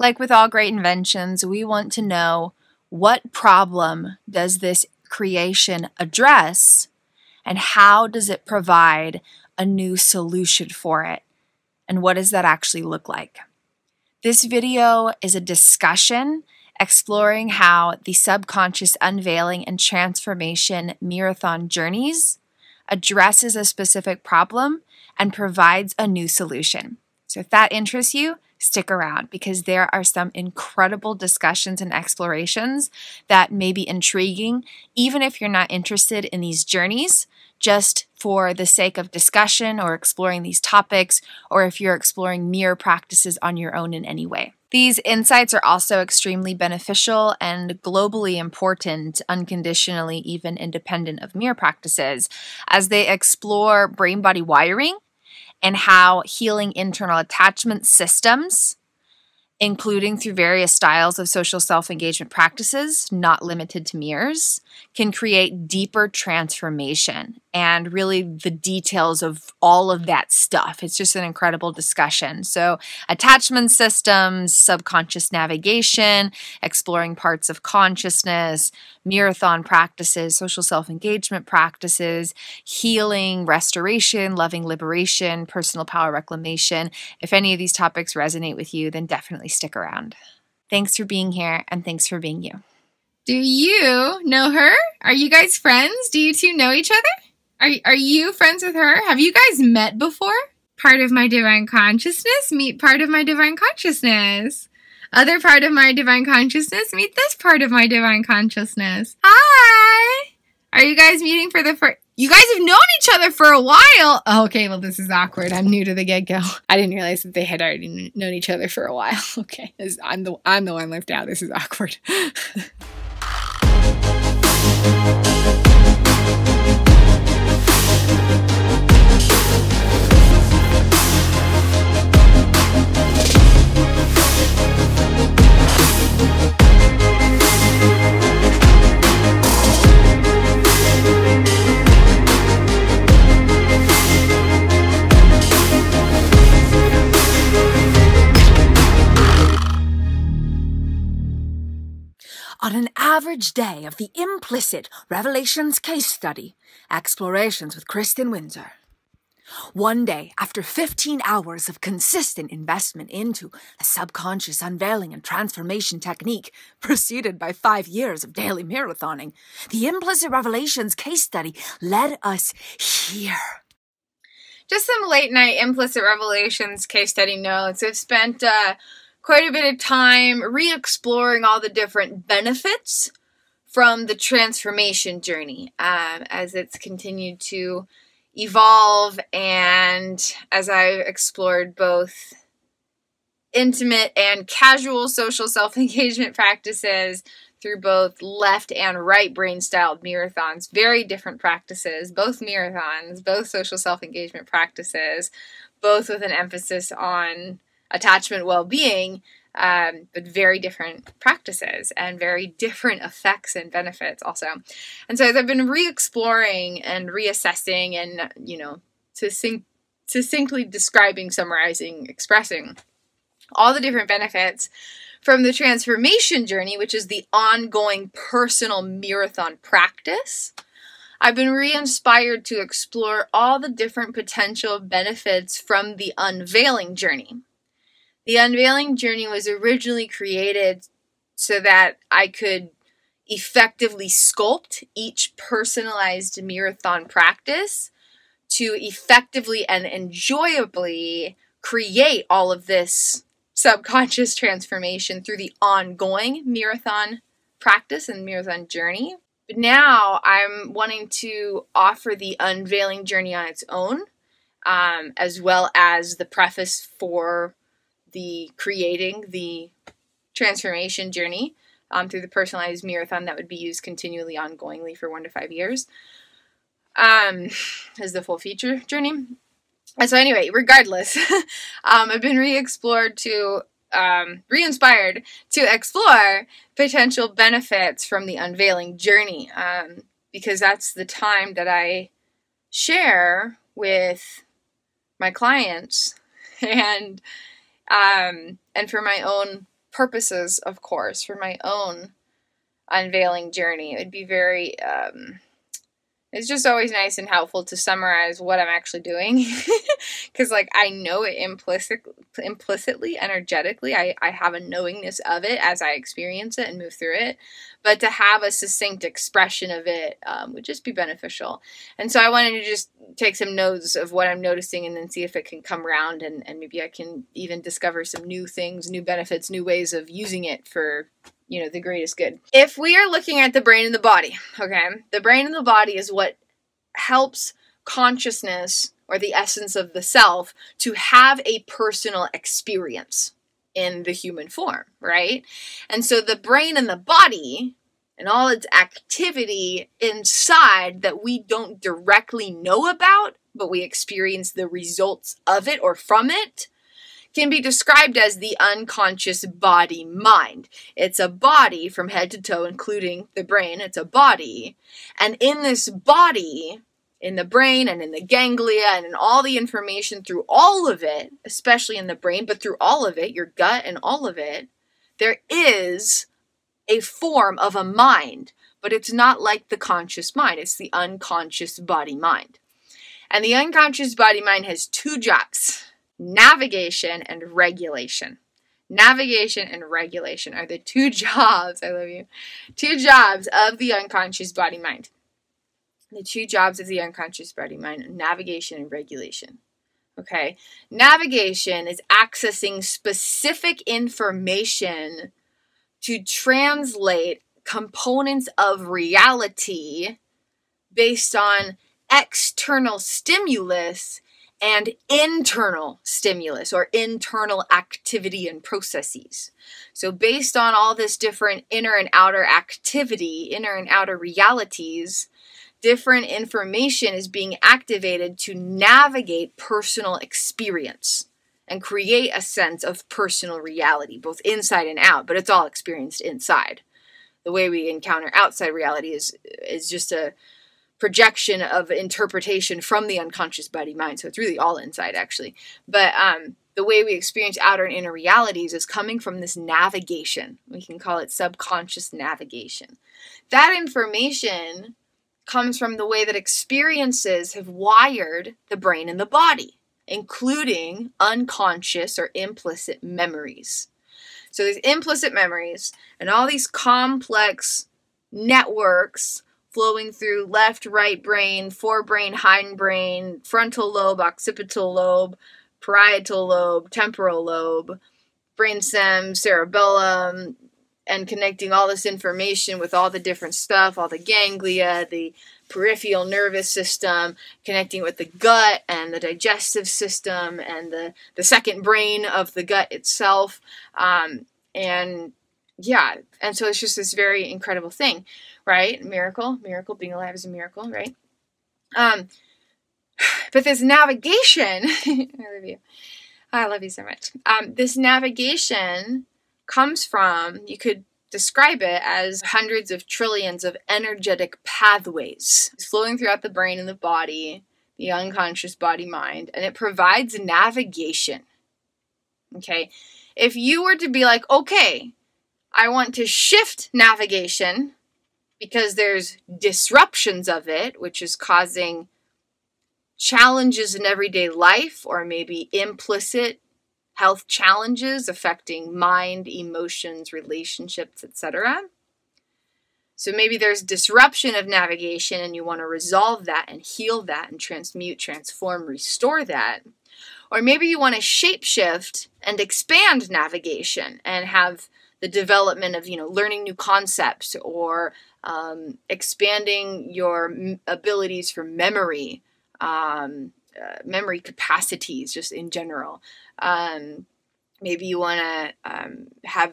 Like with all great inventions, we want to know what problem does this creation address and how does it provide a new solution for it, and what does that actually look like. This video is a discussion exploring how the subconscious unveiling and transformation Mirrorthon journeys addresses a specific problem and provides a new solution. So if that interests you, stick around, because there are some incredible discussions and explorations that may be intriguing, even if you're not interested in these journeys, just for the sake of discussion or exploring these topics, or if you're exploring mirror practices on your own in any way. These insights are also extremely beneficial and globally important, unconditionally even independent of mirror practices, as they explore brain-body wiring and how healing internal attachment systems, including through various styles of social self-engagement practices, not limited to mirrors, can create deeper transformation, and really the details of all of that stuff. It's just an incredible discussion. So attachment systems, subconscious navigation, exploring parts of consciousness, Mirrorthon practices, social self-engagement practices, healing, restoration, loving liberation, personal power reclamation. If any of these topics resonate with you, then definitely stick around. Thanks for being here, and thanks for being you. Do you know her? Are you guys friends? Do you two know each other? Are you friends with her? Have you guys met before? Part of my divine consciousness, meet part of my divine consciousness. Other part of my divine consciousness, meet this part of my divine consciousness. Hi! Are you guys meeting for the first... You guys have known each other for a while. Oh, okay, well, this is awkward. I'm new to the get-go. I didn't realize that they had already known each other for a while. Okay, I'm the one left out. This is awkward. On an average day of the Implicit Revelations Case Study, Explorations with Kristin Windsor. One day, after 15 hours of consistent investment into a subconscious unveiling and transformation technique, preceded by 5 years of daily mirrorthoning, the Implicit Revelations Case Study led us here. Just some late-night Implicit Revelations Case Study notes. I've spent... quite a bit of time re-exploring all the different benefits from the transformation journey as it's continued to evolve, and as I've explored both intimate and casual social self-engagement practices through both left and right brain styled mirrorthons, very different practices, both mirrorthons, both social self-engagement practices, both with an emphasis on attachment well-being, but very different practices and very different effects and benefits also. And so as I've been re-exploring and reassessing and, you know, succinctly describing, summarizing, expressing all the different benefits from the transformation journey, which is the ongoing personal mirrorthon practice, I've been re-inspired to explore all the different potential benefits from the unveiling journey. The unveiling journey was originally created so that I could effectively sculpt each personalized mirrorthon practice to effectively and enjoyably create all of this subconscious transformation through the ongoing mirrorthon practice and mirrorthon journey. But now I'm wanting to offer the unveiling journey on its own, as well as the preface for the creating the transformation journey through the personalized mirrorthon that would be used continually ongoingly for 1 to 5 years as the full feature journey. And so anyway, regardless, I've been re-inspired to explore potential benefits from the unveiling journey, because that's the time that I share with my clients and for my own purposes, of course, for my own unveiling journey. It would be very, it's just always nice and helpful to summarize what I'm actually doing, because like I know it implicitly, energetically, I have a knowingness of it as I experience it and move through it, but to have a succinct expression of it would just be beneficial. And so I wanted to just take some notes of what I'm noticing and then see if it can come around, and maybe I can even discover some new things, new benefits, new ways of using it for, you know, the greatest good. If we are looking at the brain and the body, okay, the brain and the body is what helps consciousness, or the essence of the self, to have a personal experience in the human form, right? And so the brain and the body and all its activity inside that we don't directly know about, but we experience the results of it or from it, can be described as the unconscious body-mind. It's a body from head to toe, including the brain. It's a body. And in this body, in the brain and in the ganglia and in all the information through all of it, especially in the brain, but through all of it, your gut and all of it, there is a form of a mind, but it's not like the conscious mind. It's the unconscious body-mind. And the unconscious body-mind has two jobs. Navigation and regulation. Navigation and regulation are the two jobs, I love you, two jobs of the unconscious body-mind. The two jobs of the unconscious body-mind are navigation and regulation. Okay? Navigation is accessing specific information to translate components of reality based on external stimulus and internal stimulus or internal activity and processes. So based on all this different inner and outer activity, inner and outer realities, different information is being activated to navigate personal experience and create a sense of personal reality, both inside and out, but it's all experienced inside. The way we encounter outside reality is just a projection of interpretation from the unconscious body mind. So it's really all inside, actually. But the way we experience outer and inner realities is coming from this navigation. We can call it subconscious navigation. That information comes from the way that experiences have wired the brain and the body, including unconscious or implicit memories. So these implicit memories and all these complex networks flowing through left, right brain, forebrain, hindbrain, frontal lobe, occipital lobe, parietal lobe, temporal lobe, brainstem, cerebellum, and connecting all this information with all the different stuff, all the ganglia, the peripheral nervous system, connecting with the gut and the digestive system and the second brain of the gut itself. Yeah, and so it's just this very incredible thing, right? Miracle, miracle, being alive is a miracle, right? But this navigation, I love you so much. This navigation comes from, you could describe it as hundreds of trillions of energetic pathways flowing throughout the brain and the body, the unconscious body-mind, and it provides navigation, okay? If you were to be like, okay, I want to shift navigation because there's disruptions of it, which is causing challenges in everyday life, or maybe implicit health challenges affecting mind, emotions, relationships, etc. So maybe there's disruption of navigation and you want to resolve that and heal that and transmute, transform, restore that. Or maybe you want to shapeshift and expand navigation and have the development of, you know, learning new concepts or expanding your abilities for memory, memory capacities just in general. Maybe you want to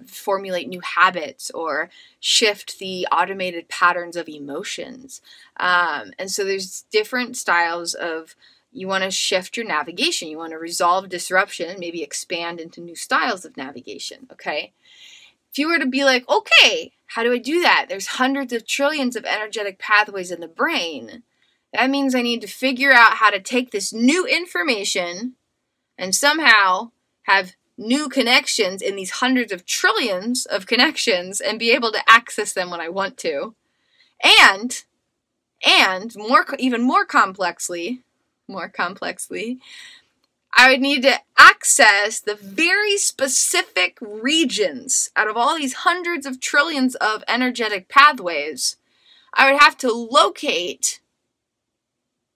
formulate new habits or shift the automated patterns of emotions. And so there's different styles of, you want to shift your navigation. You want to resolve disruption, maybe expand into new styles of navigation, okay? If you were to be like, okay, how do I do that? There's hundreds of trillions of energetic pathways in the brain. That means I need to figure out how to take this new information and somehow have new connections in these hundreds of trillions of connections and be able to access them when I want to. And even more complexly, I would need to access the very specific regions out of all these hundreds of trillions of energetic pathways. I would have to locate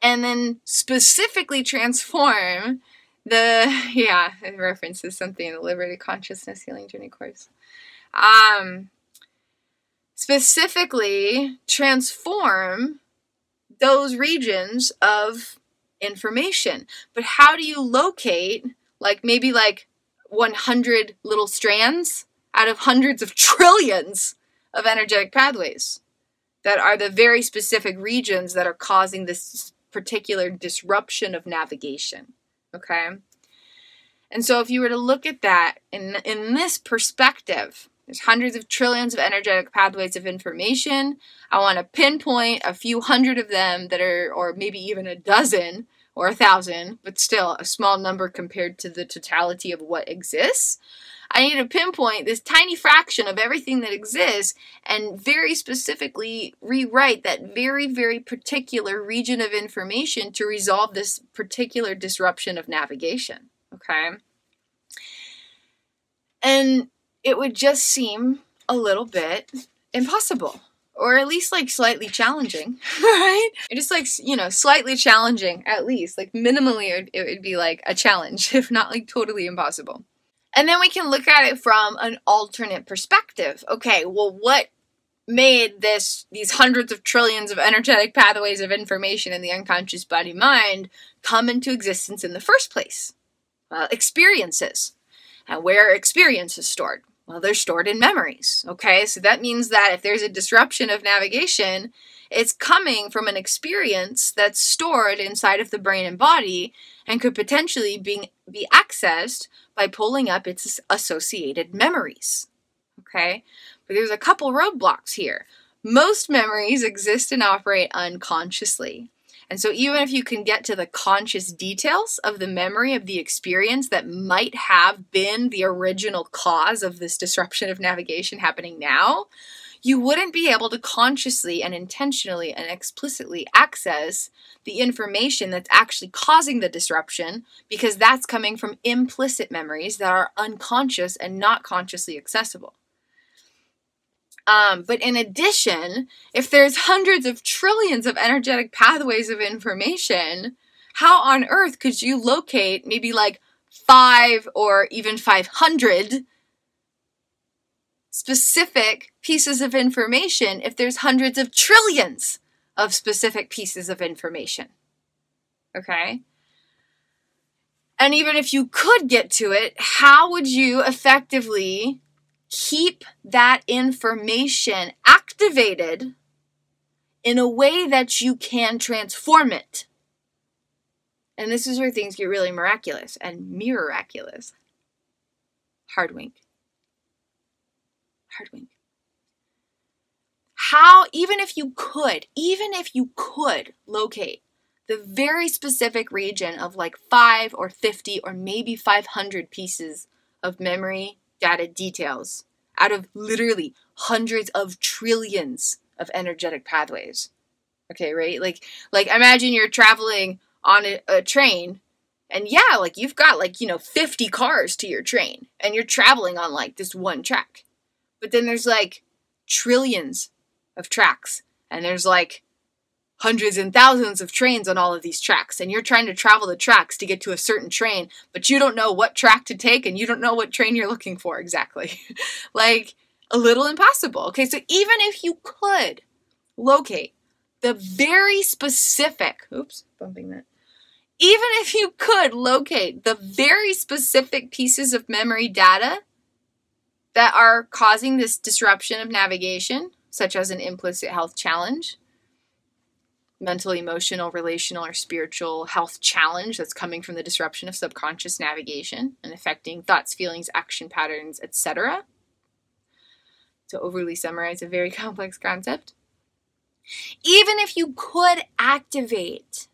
and then specifically transform the, yeah, it references something in the Liberty Consciousness Healing Journey Course. Specifically transform those regions of information. But how do you locate, like, maybe like 100 little strands out of hundreds of trillions of energetic pathways that are the very specific regions that are causing this particular disruption of navigation? Okay? And so if you were to look at that in this perspective, there's hundreds of trillions of energetic pathways of information. I want to pinpoint a few hundred of them that are, or maybe even a dozen or 1,000, but still a small number compared to the totality of what exists. I need to pinpoint this tiny fraction of everything that exists and very specifically rewrite that very, very particular region of information to resolve this particular disruption of navigation. Okay? And it would just seem a little bit impossible, or at least like slightly challenging, right? It just, like, you know, slightly challenging, at least like minimally it would be like a challenge, if not like totally impossible. And then we can look at it from an alternate perspective. Okay, well, what made these hundreds of trillions of energetic pathways of information in the unconscious body mind come into existence in the first place? Well, experiences. And where are experiences stored? Well, they're stored in memories, okay? So that means that if there's a disruption of navigation, it's coming from an experience that's stored inside of the brain and body and could potentially be accessed by pulling up its associated memories, okay? But there's a couple roadblocks here. Most memories exist and operate unconsciously. And so even if you can get to the conscious details of the memory of the experience that might have been the original cause of this disruption of navigation happening now, you wouldn't be able to consciously and intentionally and explicitly access the information that's actually causing the disruption, because that's coming from implicit memories that are unconscious and not consciously accessible. But in addition, if there's hundreds of trillions of energetic pathways of information, how on earth could you locate maybe like 5 or even 500 specific pieces of information if there's hundreds of trillions of specific pieces of information? Okay? And even if you could get to it, how would you effectively keep that information activated in a way that you can transform it? And this is where things get really miraculous and mirror-aculous. Hard wink. Hard wink. How, even if you could locate the very specific region of like 5 or 50 or maybe 500 pieces of memory data details out of literally hundreds of trillions of energetic pathways. Okay, right? Like imagine you're traveling on a train, and yeah, like you've got like, you know, 50 cars to your train, and you're traveling on like this one track. But then there's like trillions of tracks, and there's like hundreds and thousands of trains on all of these tracks, and you're trying to travel the tracks to get to a certain train, but you don't know what track to take, and you don't know what train you're looking for exactly. Like, a little impossible. Okay, so even if you could locate the very specific, oops, bumping that. Even if you could locate the very specific pieces of memory data that are causing this disruption of navigation, such as an implicit health challenge, mental, emotional, relational, or spiritual health challenge that's coming from the disruption of subconscious navigation and affecting thoughts, feelings, action patterns, etc. To overly summarize a very complex concept. Even if you could activate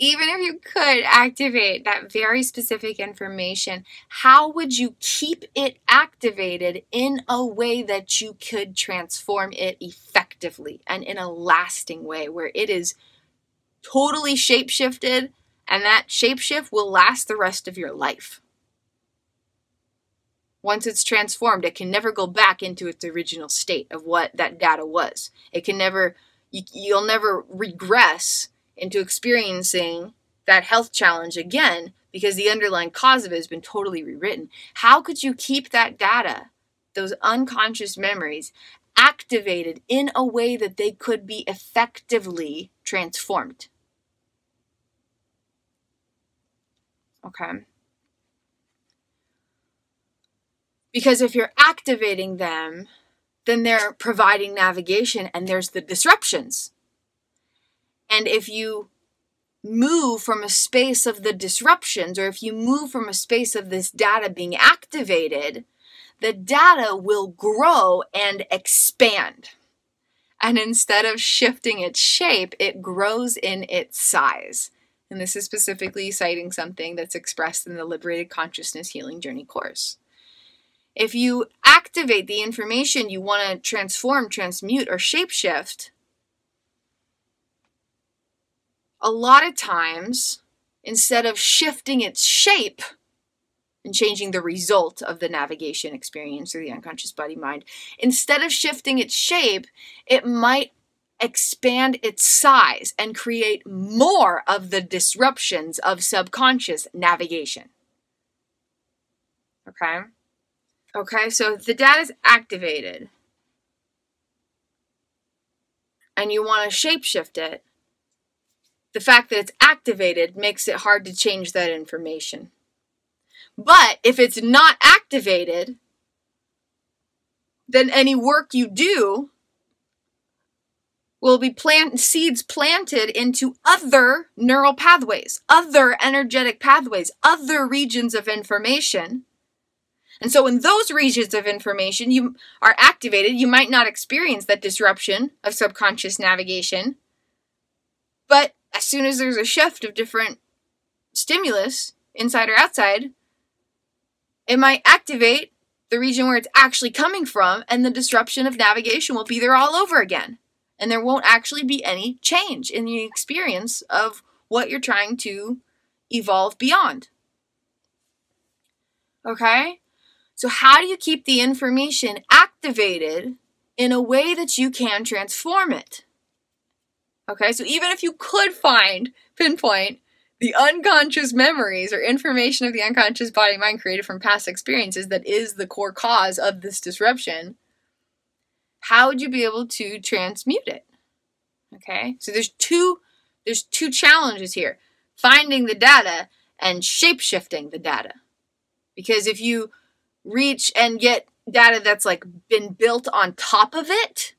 even if you could activate that very specific information, how would you keep it activated in a way that you could transform it effectively and in a lasting way where it is totally shape-shifted, and that shape-shift will last the rest of your life? Once it's transformed, it can never go back into its original state of what that data was. It can never, you'll never regress into experiencing that health challenge again because the underlying cause of it has been totally rewritten. How could you keep that data, those unconscious memories, activated in a way that they could be effectively transformed? Okay. Because if you're activating them, then they're providing navigation and there's the disruptions. And if you move from a space of the disruptions, or if you move from a space of this data being activated, the data will grow and expand. And instead of shifting its shape, it grows in its size. And this is specifically citing something that's expressed in the Liberated Consciousness Healing Journey Course. If you activate the information you want to transform, transmute, or shapeshift, a lot of times, instead of shifting its shape and changing the result of the navigation experience or the unconscious body-mind, instead of shifting its shape, it might expand its size and create more of the disruptions of subconscious navigation. Okay? Okay, so if the data is activated and you want to shapeshift it, the fact that it's activated makes it hard to change that information. But if it's not activated, then any work you do will be seeds planted into other neural pathways, other energetic pathways, other regions of information. And so in those regions of information you are activated, you might not experience that disruption of subconscious navigation. But as soon as there's a shift of different stimulus, inside or outside, it might activate the region where it's actually coming from, and the disruption of navigation will be there all over again. And there won't actually be any change in the experience of what you're trying to evolve beyond. Okay? So how do you keep the information activated in a way that you can transform it? Okay, so even if you could pinpoint the unconscious memories or information of the unconscious body-mind created from past experiences that is the core cause of this disruption, how would you be able to transmute it? Okay, so there's two challenges here. Finding the data and shape-shifting the data. Because if you reach and get data that's like been built on top of it,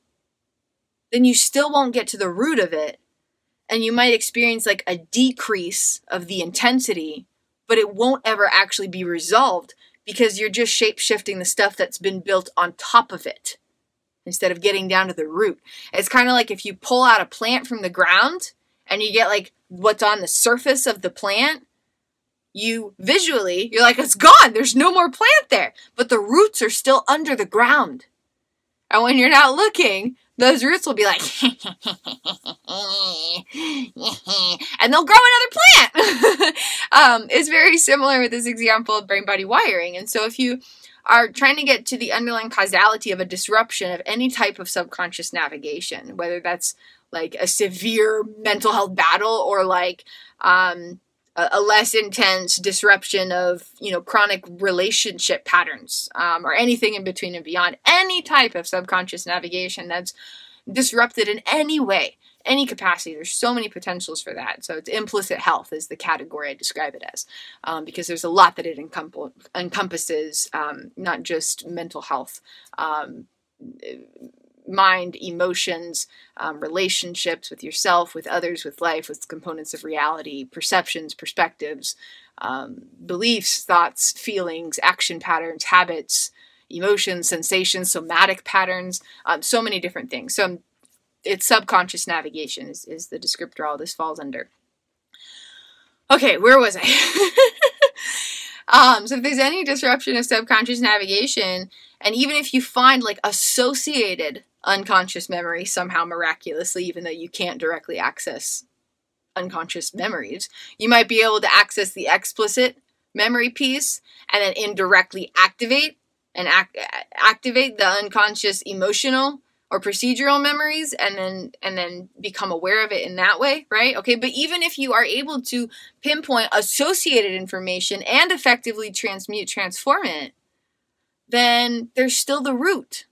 then you still won't get to the root of it. And you might experience like a decrease of the intensity, but it won't ever actually be resolved because you're just shape-shifting the stuff that's been built on top of it instead of getting down to the root. It's kind of like if you pull out a plant from the ground and you get like what's on the surface of the plant, you visually, you're like, it's gone. There's no more plant there. But the roots are still under the ground. And when you're not looking, those roots will be like, and they'll grow another plant. It's very similar with this example of brain-body wiring. And so if you are trying to get to the underlying causality of a disruption of any type of subconscious navigation, whether that's like a severe mental health battle or like, a less intense disruption of, you know, chronic relationship patterns or anything in between and beyond. Any type of subconscious navigation that's disrupted in any way, any capacity. There's so many potentials for that. So it's implicit health is the category I describe it as because there's a lot that it encompasses, not just mental health, mind, emotions, relationships with yourself, with others, with life, with components of reality, perceptions, perspectives, beliefs, thoughts, feelings, action patterns, habits, emotions, sensations, somatic patterns, so many different things. So it's subconscious navigation is the descriptor all this falls under. Okay, where was I? So if there's any disruption of subconscious navigation, and even if you find like associated unconscious memory somehow miraculously, even though you can't directly access unconscious memories, you might be able to access the explicit memory piece and then indirectly activate and activate the unconscious emotional or procedural memories, and then become aware of it in that way, right? Okay, but even if you are able to pinpoint associated information and effectively transmute, transform it, then there's still the root.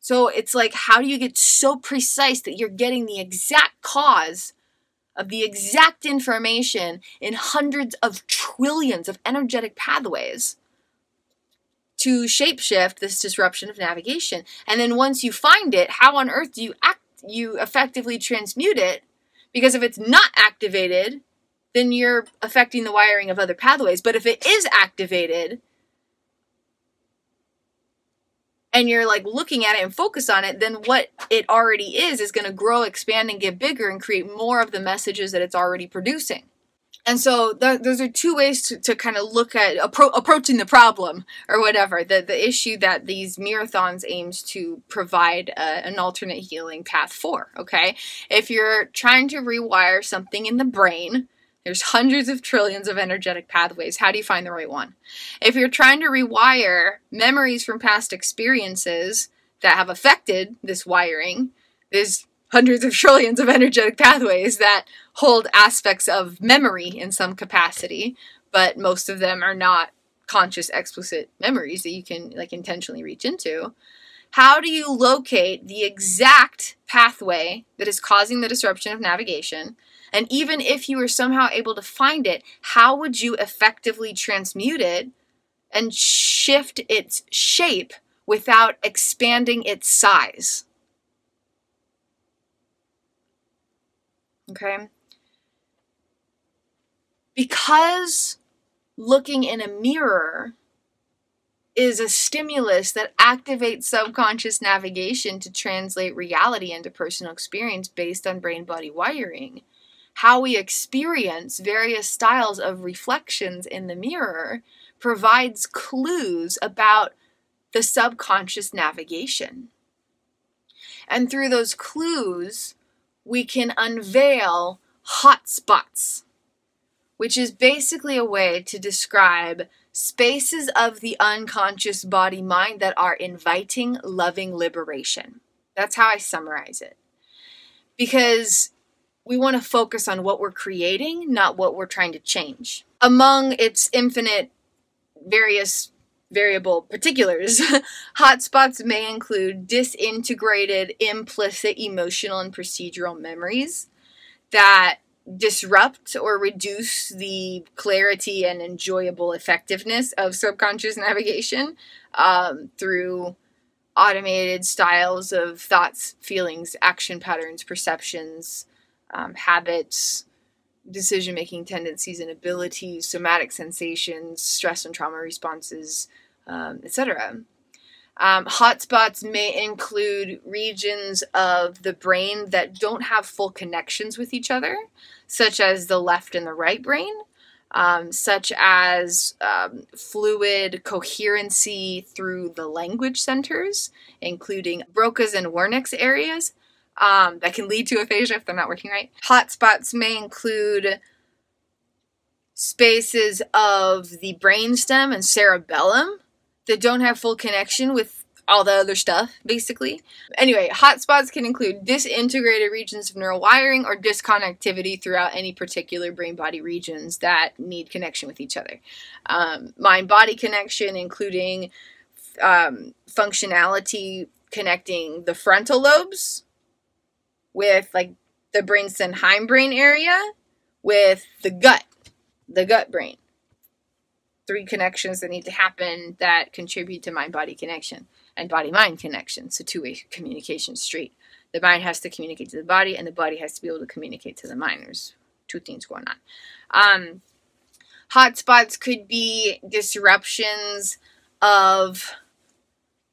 So it's like, how do you get so precise that you're getting the exact cause of the exact information in hundreds of trillions of energetic pathways to shapeshift this disruption of navigation? And then once you find it, how on earth do you effectively transmute it? Because if it's not activated, then you're affecting the wiring of other pathways. But if it is activated, and you're like looking at it and focus on it, then what it already is going to grow, expand, and get bigger and create more of the messages that it's already producing. And so those are two ways to kind of look at approaching the problem or whatever, the issue that these marathons aims to provide an alternate healing path for, okay? If you're trying to rewire something in the brain, there's hundreds of trillions of energetic pathways. How do you find the right one? If you're trying to rewire memories from past experiences that have affected this wiring, there's hundreds of trillions of energetic pathways that hold aspects of memory in some capacity, but most of them are not conscious, explicit memories that you can like intentionally reach into. How do you locate the exact pathway that is causing the disruption of navigation? And even if you were somehow able to find it, how would you effectively transmute it and shift its shape without expanding its size? Okay? Because looking in a mirror is a stimulus that activates subconscious navigation to translate reality into personal experience based on brain-body wiring. How we experience various styles of reflections in the mirror provides clues about the subconscious navigation. And through those clues, we can unveil hot spots, which is basically a way to describe spaces of the unconscious body-mind that are inviting loving liberation. That's how I summarize it. Because we want to focus on what we're creating, not what we're trying to change. Among its infinite various variable particulars, hotspots may include disintegrated, implicit, emotional, and procedural memories that disrupt or reduce the clarity and enjoyable effectiveness of subconscious navigation through automated styles of thoughts, feelings, action patterns, perceptions, habits, decision-making tendencies and abilities, somatic sensations, stress and trauma responses, etc. Hotspots may include regions of the brain that don't have full connections with each other, such as the left and the right brain, such as fluid coherency through the language centers, including Broca's and Wernicke's areas, that can lead to aphasia if they're not working right. Hotspots may include spaces of the brainstem and cerebellum that don't have full connection with all the other stuff, basically. Anyway, hotspots can include disintegrated regions of neural wiring or disconnectivity throughout any particular brain-body regions that need connection with each other. Mind-body connection, including functionality connecting the frontal lobes with like the brainstem hindbrain area, with the gut brain. Three connections that need to happen that contribute to mind-body connection and body-mind connection. So two-way communication street. The mind has to communicate to the body, and the body has to be able to communicate to the mind. There's two things going on. Hotspots could be disruptions of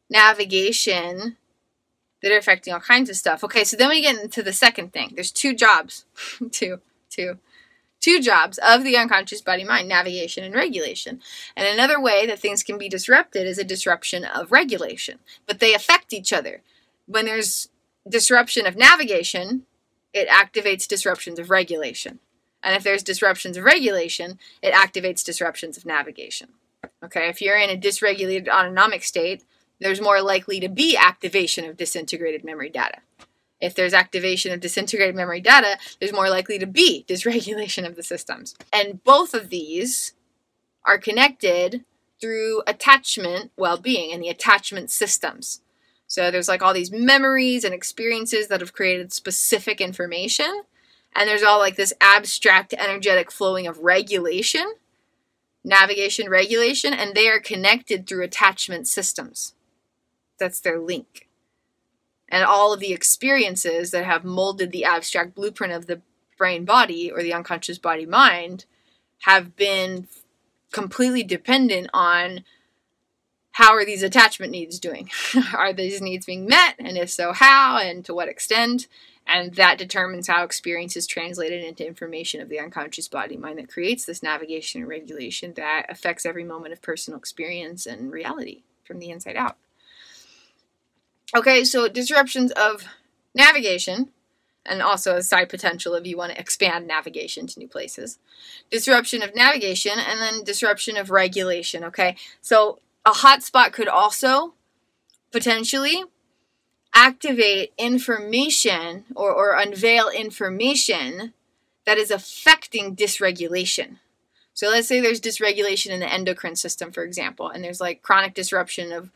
navigation that are affecting all kinds of stuff. Okay, so then we get into the second thing. There's two jobs, two two jobs of the unconscious body-mind, navigation and regulation. And another way that things can be disrupted is a disruption of regulation. But they affect each other. When there's disruption of navigation, it activates disruptions of regulation. And if there's disruptions of regulation, it activates disruptions of navigation. Okay, if you're in a dysregulated autonomic state, there's more likely to be activation of disintegrated memory data. If there's activation of disintegrated memory data, there's more likely to be dysregulation of the systems. And both of these are connected through attachment well-being and the attachment systems. So there's like all these memories and experiences that have created specific information. And there's all like this abstract energetic flowing of regulation, navigation, regulation, and they are connected through attachment systems. That's their link. And all of the experiences that have molded the abstract blueprint of the brain body or the unconscious body mind have been completely dependent on how are these attachment needs doing? Are these needs being met? And if so, how and to what extent? And that determines how experience is translated into information of the unconscious body mind that creates this navigation and regulation that affects every moment of personal experience and reality from the inside out. Okay, so disruptions of navigation, and also a side potential if you want to expand navigation to new places. Disruption of navigation, and then disruption of regulation, okay? So a hotspot could also potentially activate information or unveil information that is affecting dysregulation. So let's say there's dysregulation in the endocrine system, for example, and there's like chronic disruption of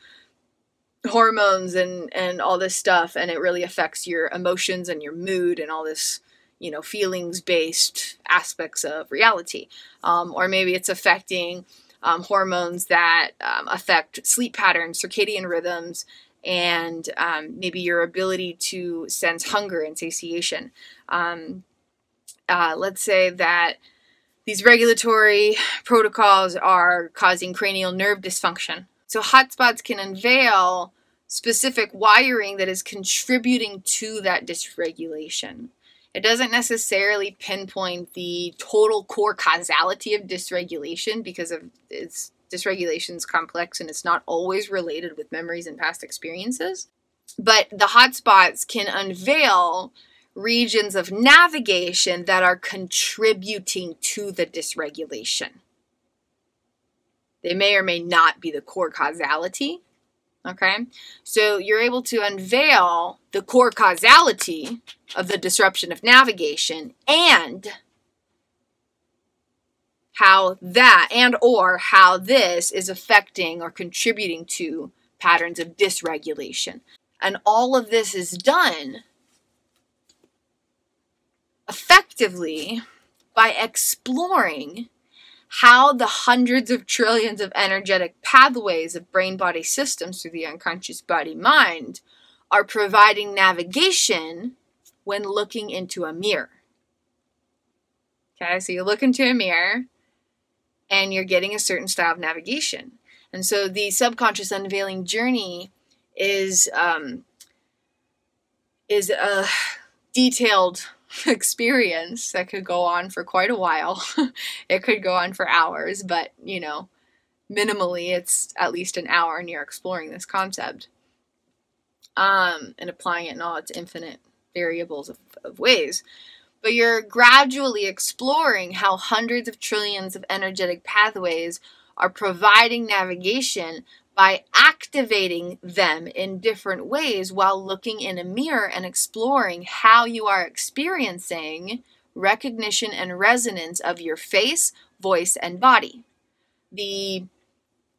hormones and all this stuff, and it really affects your emotions and your mood and all this, you know, feelings-based aspects of reality. Or maybe it's affecting hormones that affect sleep patterns, circadian rhythms, and maybe your ability to sense hunger and satiation. Let's say that these regulatory protocols are causing cranial nerve dysfunction. So hotspots can unveil specific wiring that is contributing to that dysregulation. It doesn't necessarily pinpoint the total core causality of dysregulation because of its dysregulation is complex and it's not always related with memories and past experiences. But the hotspots can unveil regions of navigation that are contributing to the dysregulation. They may or may not be the core causality. Okay? So you're able to unveil the core causality of the disruption of navigation and how that and or how this is affecting or contributing to patterns of dysregulation. And all of this is done effectively by exploring how the hundreds of trillions of energetic pathways of brain-body systems through the unconscious body-mind are providing navigation when looking into a mirror. Okay, so you look into a mirror, and you're getting a certain style of navigation. And so the subconscious unveiling journey is a detailed experience that could go on for quite a while. It could go on for hours, but, you know, minimally it's at least an hour and you're exploring this concept and applying it in all its infinite variables of ways. But you're gradually exploring how hundreds of trillions of energetic pathways are providing navigation by activating them in different ways while looking in a mirror and exploring how you are experiencing recognition and resonance of your face, voice, and body. The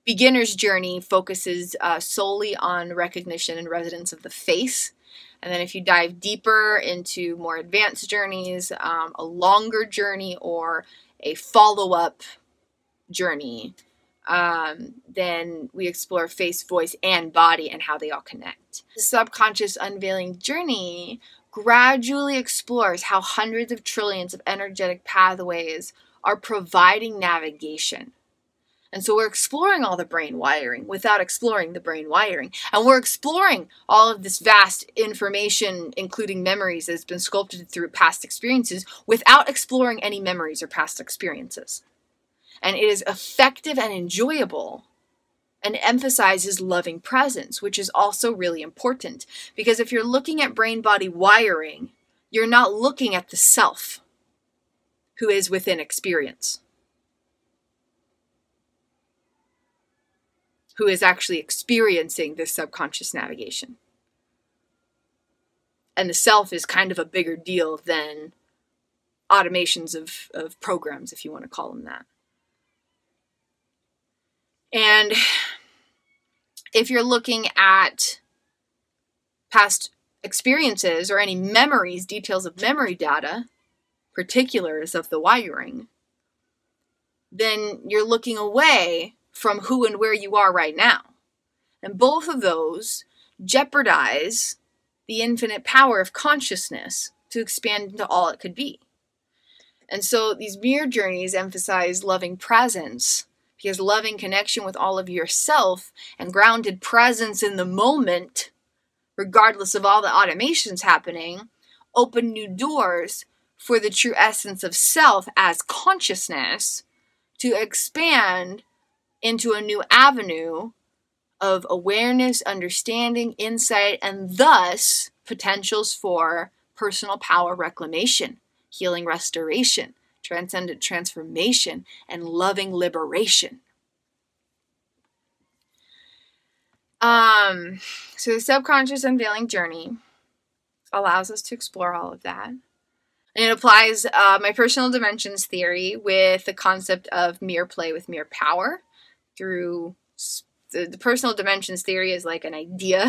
beginner's journey focuses solely on recognition and resonance of the face. And then if you dive deeper into more advanced journeys, a longer journey or a follow-up journey, then we explore face, voice, and body and how they all connect. The subconscious unveiling journey gradually explores how hundreds of trillions of energetic pathways are providing navigation. And so we're exploring all the brain wiring without exploring the brain wiring. And we're exploring all of this vast information, including memories that's been sculpted through past experiences, without exploring any memories or past experiences. And it is effective and enjoyable and emphasizes loving presence, which is also really important. Because if you're looking at brain-body wiring, you're not looking at the self who is within experience, who is actually experiencing this subconscious navigation. And the self is kind of a bigger deal than automations of programs, if you want to call them that. And if you're looking at past experiences or any memories, details of memory data, particulars of the wiring, then you're looking away from who and where you are right now. And both of those jeopardize the infinite power of consciousness to expand into all it could be. And so these mirror journeys emphasize loving presence, because loving connection with all of yourself and grounded presence in the moment, regardless of all the automations happening, open new doors for the true essence of self as consciousness to expand into a new avenue of awareness, understanding, insight, and thus potentials for personal power reclamation, healing restoration, transcendent transformation, and loving liberation. So the subconscious unveiling journey allows us to explore all of that. And it applies my personal dimensions theory with the concept of mirror play with mirror power. Through the personal dimensions theory is like an idea,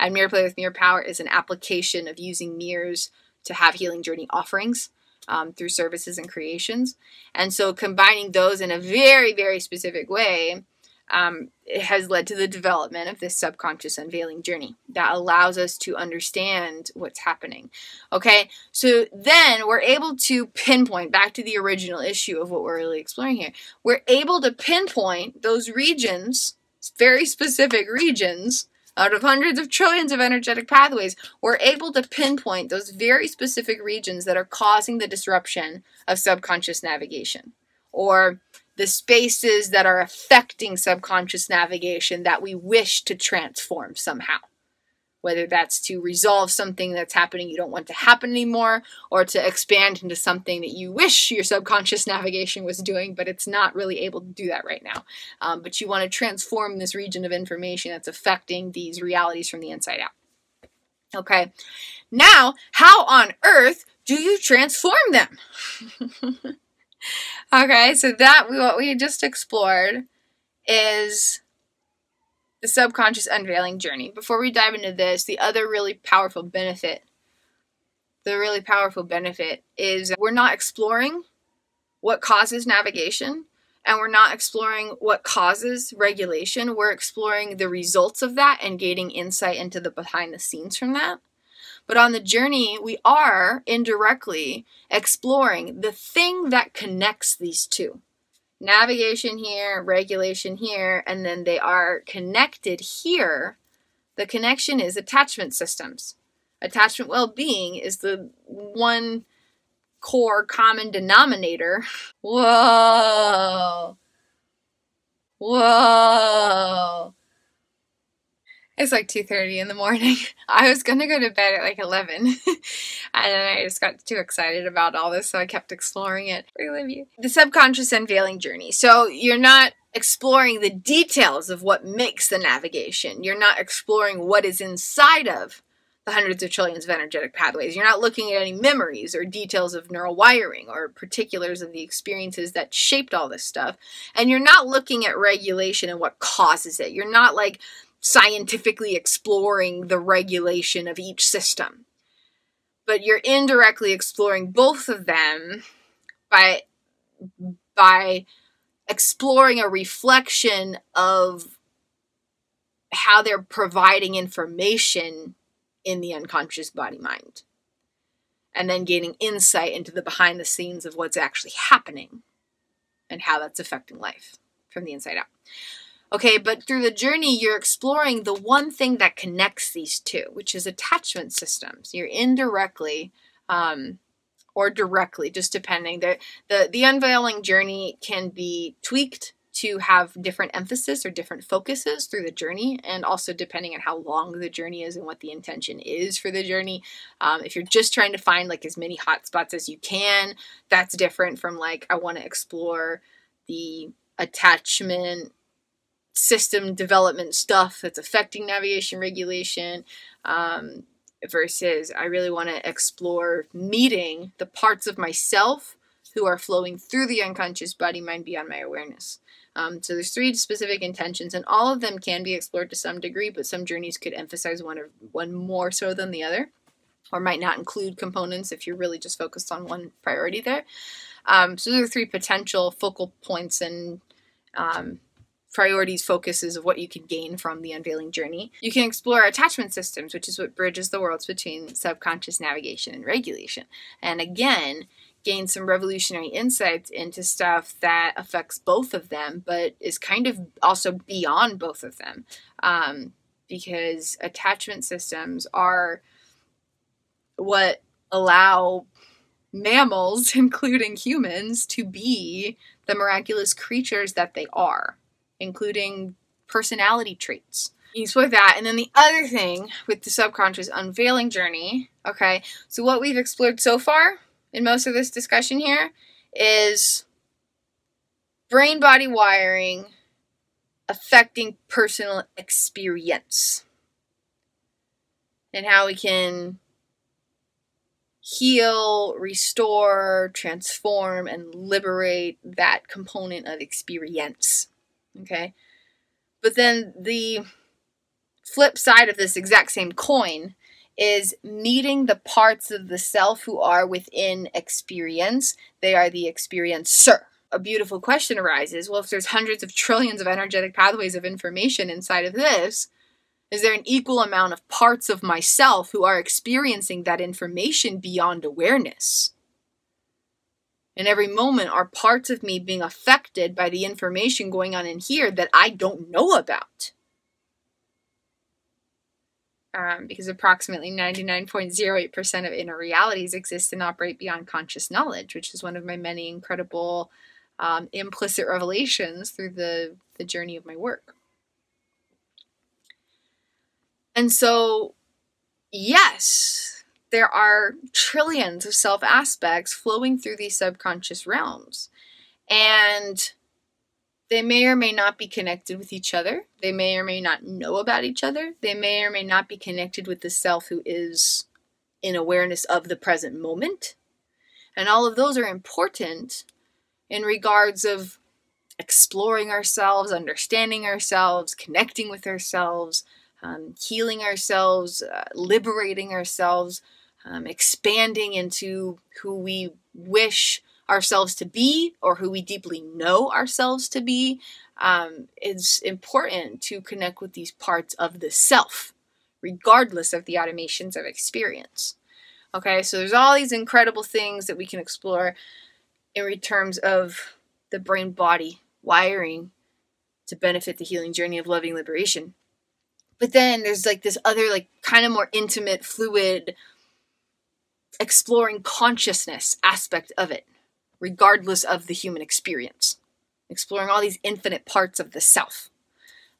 and mirror play with mirror power is an application of using mirrors to have healing journey offerings through services and creations. And so combining those in a very, very specific way it has led to the development of this subconscious unveiling journey that allows us to understand what's happening. Okay, so then we're able to pinpoint, back to the original issue of what we're really exploring here, we're able to pinpoint those regions, very specific regions, out of hundreds of trillions of energetic pathways, we're able to pinpoint those very specific regions that are causing the disruption of subconscious navigation, or the spaces that are affecting subconscious navigation that we wish to transform somehow. Whether that's to resolve something that's happening you don't want to happen anymore, or to expand into something that you wish your subconscious navigation was doing, but it's not really able to do that right now. But you want to transform this region of information that's affecting these realities from the inside out. Okay, now how on earth do you transform them? Okay, so what we just explored is the subconscious unveiling journey. Before we dive into this, the really powerful benefit is we're not exploring what causes navigation, and we're not exploring what causes regulation. We're exploring the results of that and gaining insight into the behind the scenes from that. But on the journey, we are indirectly exploring the thing that connects these two. Navigation here, regulation here, and then they are connected here. The connection is attachment systems. Attachment well-being is the one core common denominator. Whoa. Whoa. It's like 2:30 in the morning. I was going to go to bed at like 11. And then I just got too excited about all this, so I kept exploring it. I love you. The subconscious unveiling journey. So you're not exploring the details of what makes the navigation. You're not exploring what is inside of the hundreds of trillions of energetic pathways. You're not looking at any memories or details of neural wiring or particulars of the experiences that shaped all this stuff. And you're not looking at regulation and what causes it. You're not like scientifically exploring the regulation of each system. But you're indirectly exploring both of them by exploring a reflection of how they're providing information in the unconscious body-mind. And then gaining insight into the behind the scenes of what's actually happening and how that's affecting life. from the inside out. Okay, but through the journey, you're exploring the one thing that connects these two, which is attachment systems. You're indirectly or directly, just depending. The unveiling journey can be tweaked to have different emphasis or different focuses through the journey, and also depending on how long the journey is and what the intention is for the journey. If you're just trying to find like as many hot spots as you can, that's different from like, I want to explore the attachment system development stuff that's affecting navigation regulation, versus I really want to explore meeting the parts of myself who are flowing through the unconscious body mind beyond my awareness. So there's three specific intentions, and all of them can be explored to some degree, but some journeys could emphasize one more so than the other, or might not include components if you're really just focused on one priority there. So there are three potential focal points and priorities, focuses of what you can gain from the unveiling journey. You can explore attachment systems, which is what bridges the worlds between subconscious navigation and regulation. And again, gain some revolutionary insights into stuff that affects both of them, but is kind of also beyond both of them. Because attachment systems are what allow mammals, including humans, to be the miraculous creatures that they are, including personality traits. You explore that. And then the other thing with the subconscious unveiling journey, okay, so what we've explored so far in most of this discussion here is brain-body wiring affecting personal experience and how we can heal, restore, transform, and liberate that component of experience. Okay, but then the flip side of this exact same coin is meeting the parts of the self who are within experience. They are the experiencer. A beautiful question arises, well, if there's hundreds of trillions of energetic pathways of information inside of this, is there an equal amount of parts of myself who are experiencing that information beyond awareness? And every moment are parts of me being affected by the information going on in here that I don't know about. Because approximately 99.08% of inner realities exist and operate beyond conscious knowledge, which is one of my many incredible implicit revelations through the journey of my work. And so, yes, there are trillions of self aspects flowing through these subconscious realms, and they may or may not be connected with each other. They may or may not know about each other. They may or may not be connected with the self who is in awareness of the present moment. And all of those are important in regards of exploring ourselves, understanding ourselves, connecting with ourselves, healing ourselves, liberating ourselves, expanding into who we wish ourselves to be or who we deeply know ourselves to be. It's important to connect with these parts of the self, regardless of the automations of experience. Okay, so there's all these incredible things that we can explore in terms of the brain-body wiring to benefit the healing journey of loving liberation. But then there's like this other like kind of more intimate, fluid, exploring consciousness aspect of it, regardless of the human experience. Exploring all these infinite parts of the self.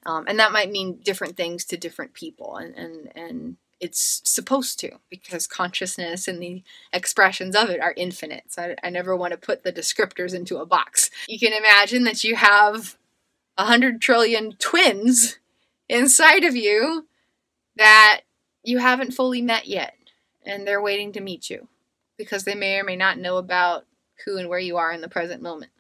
And that might mean different things to different people. And it's supposed to, because consciousness and the expressions of it are infinite. So I never want to put the descriptors into a box. You can imagine that you have 100 trillion twins inside of you that you haven't fully met yet, and they're waiting to meet you because they may or may not know about who and where you are in the present moment.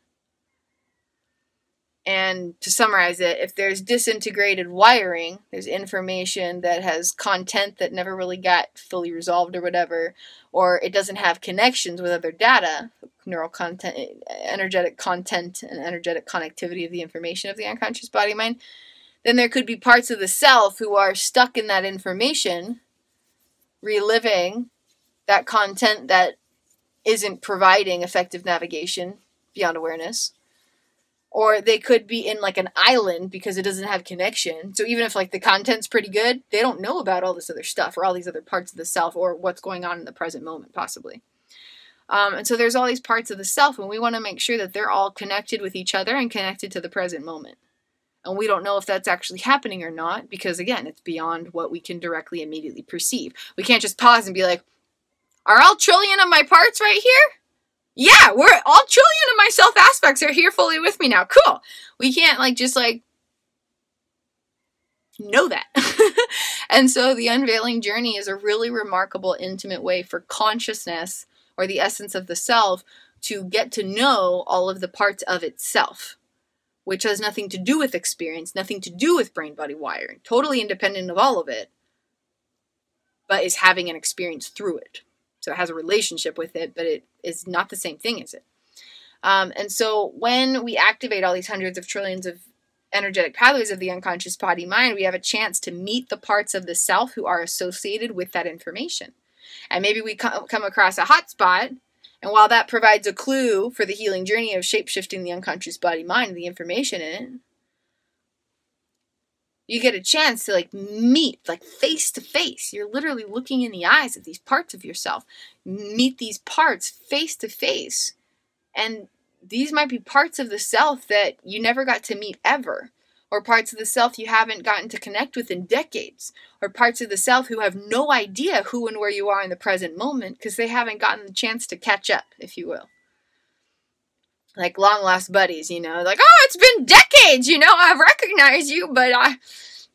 And to summarize it, if there's disintegrated wiring, there's information that has content that never really got fully resolved or whatever, or it doesn't have connections with other data, neural content, and energetic connectivity of the information of the unconscious body mind, then there could be parts of the self who are stuck in that information, reliving that content that isn't providing effective navigation beyond awareness, Or they could be in like an island because it doesn't have connection. So even if like the content's pretty good, they don't know about all this other stuff or all these other parts of the self or what's going on in the present moment possibly. And so there's all these parts of the self, and we want to make sure that they're all connected with each other and connected to the present moment. And we don't know if that's actually happening or not because, again, it's beyond what we can directly immediately perceive. We can't just pause and be like, are all trillion of my parts right here? Yeah, we're all trillion of my self aspects are here fully with me now. Cool. We can't like just like know that. And so the unveiling journey is a really remarkable, intimate way for consciousness or the essence of the self to get to know all of the parts of itself, which has nothing to do with experience, nothing to do with brain-body wiring, totally independent of all of it, but is having an experience through it. So it has a relationship with it, but it is not the same thing, is it? And so when we activate all these hundreds of trillions of energetic pathways of the unconscious body-mind, we have a chance to meet the parts of the self who are associated with that information. And maybe we come across a hot spot, and while that provides a clue for the healing journey of shape-shifting the unconscious body-mind and the information in it, you get a chance to like meet, like face to face. You're literally looking in the eyes at these parts of yourself. Meet these parts face to face. And these might be parts of the self that you never got to meet ever, or parts of the self you haven't gotten to connect with in decades, or parts of the self who have no idea who and where you are in the present moment because they haven't gotten the chance to catch up, if you will. Like long-lost buddies, you know, like, oh, it's been decades, you know, I've recognized you, but I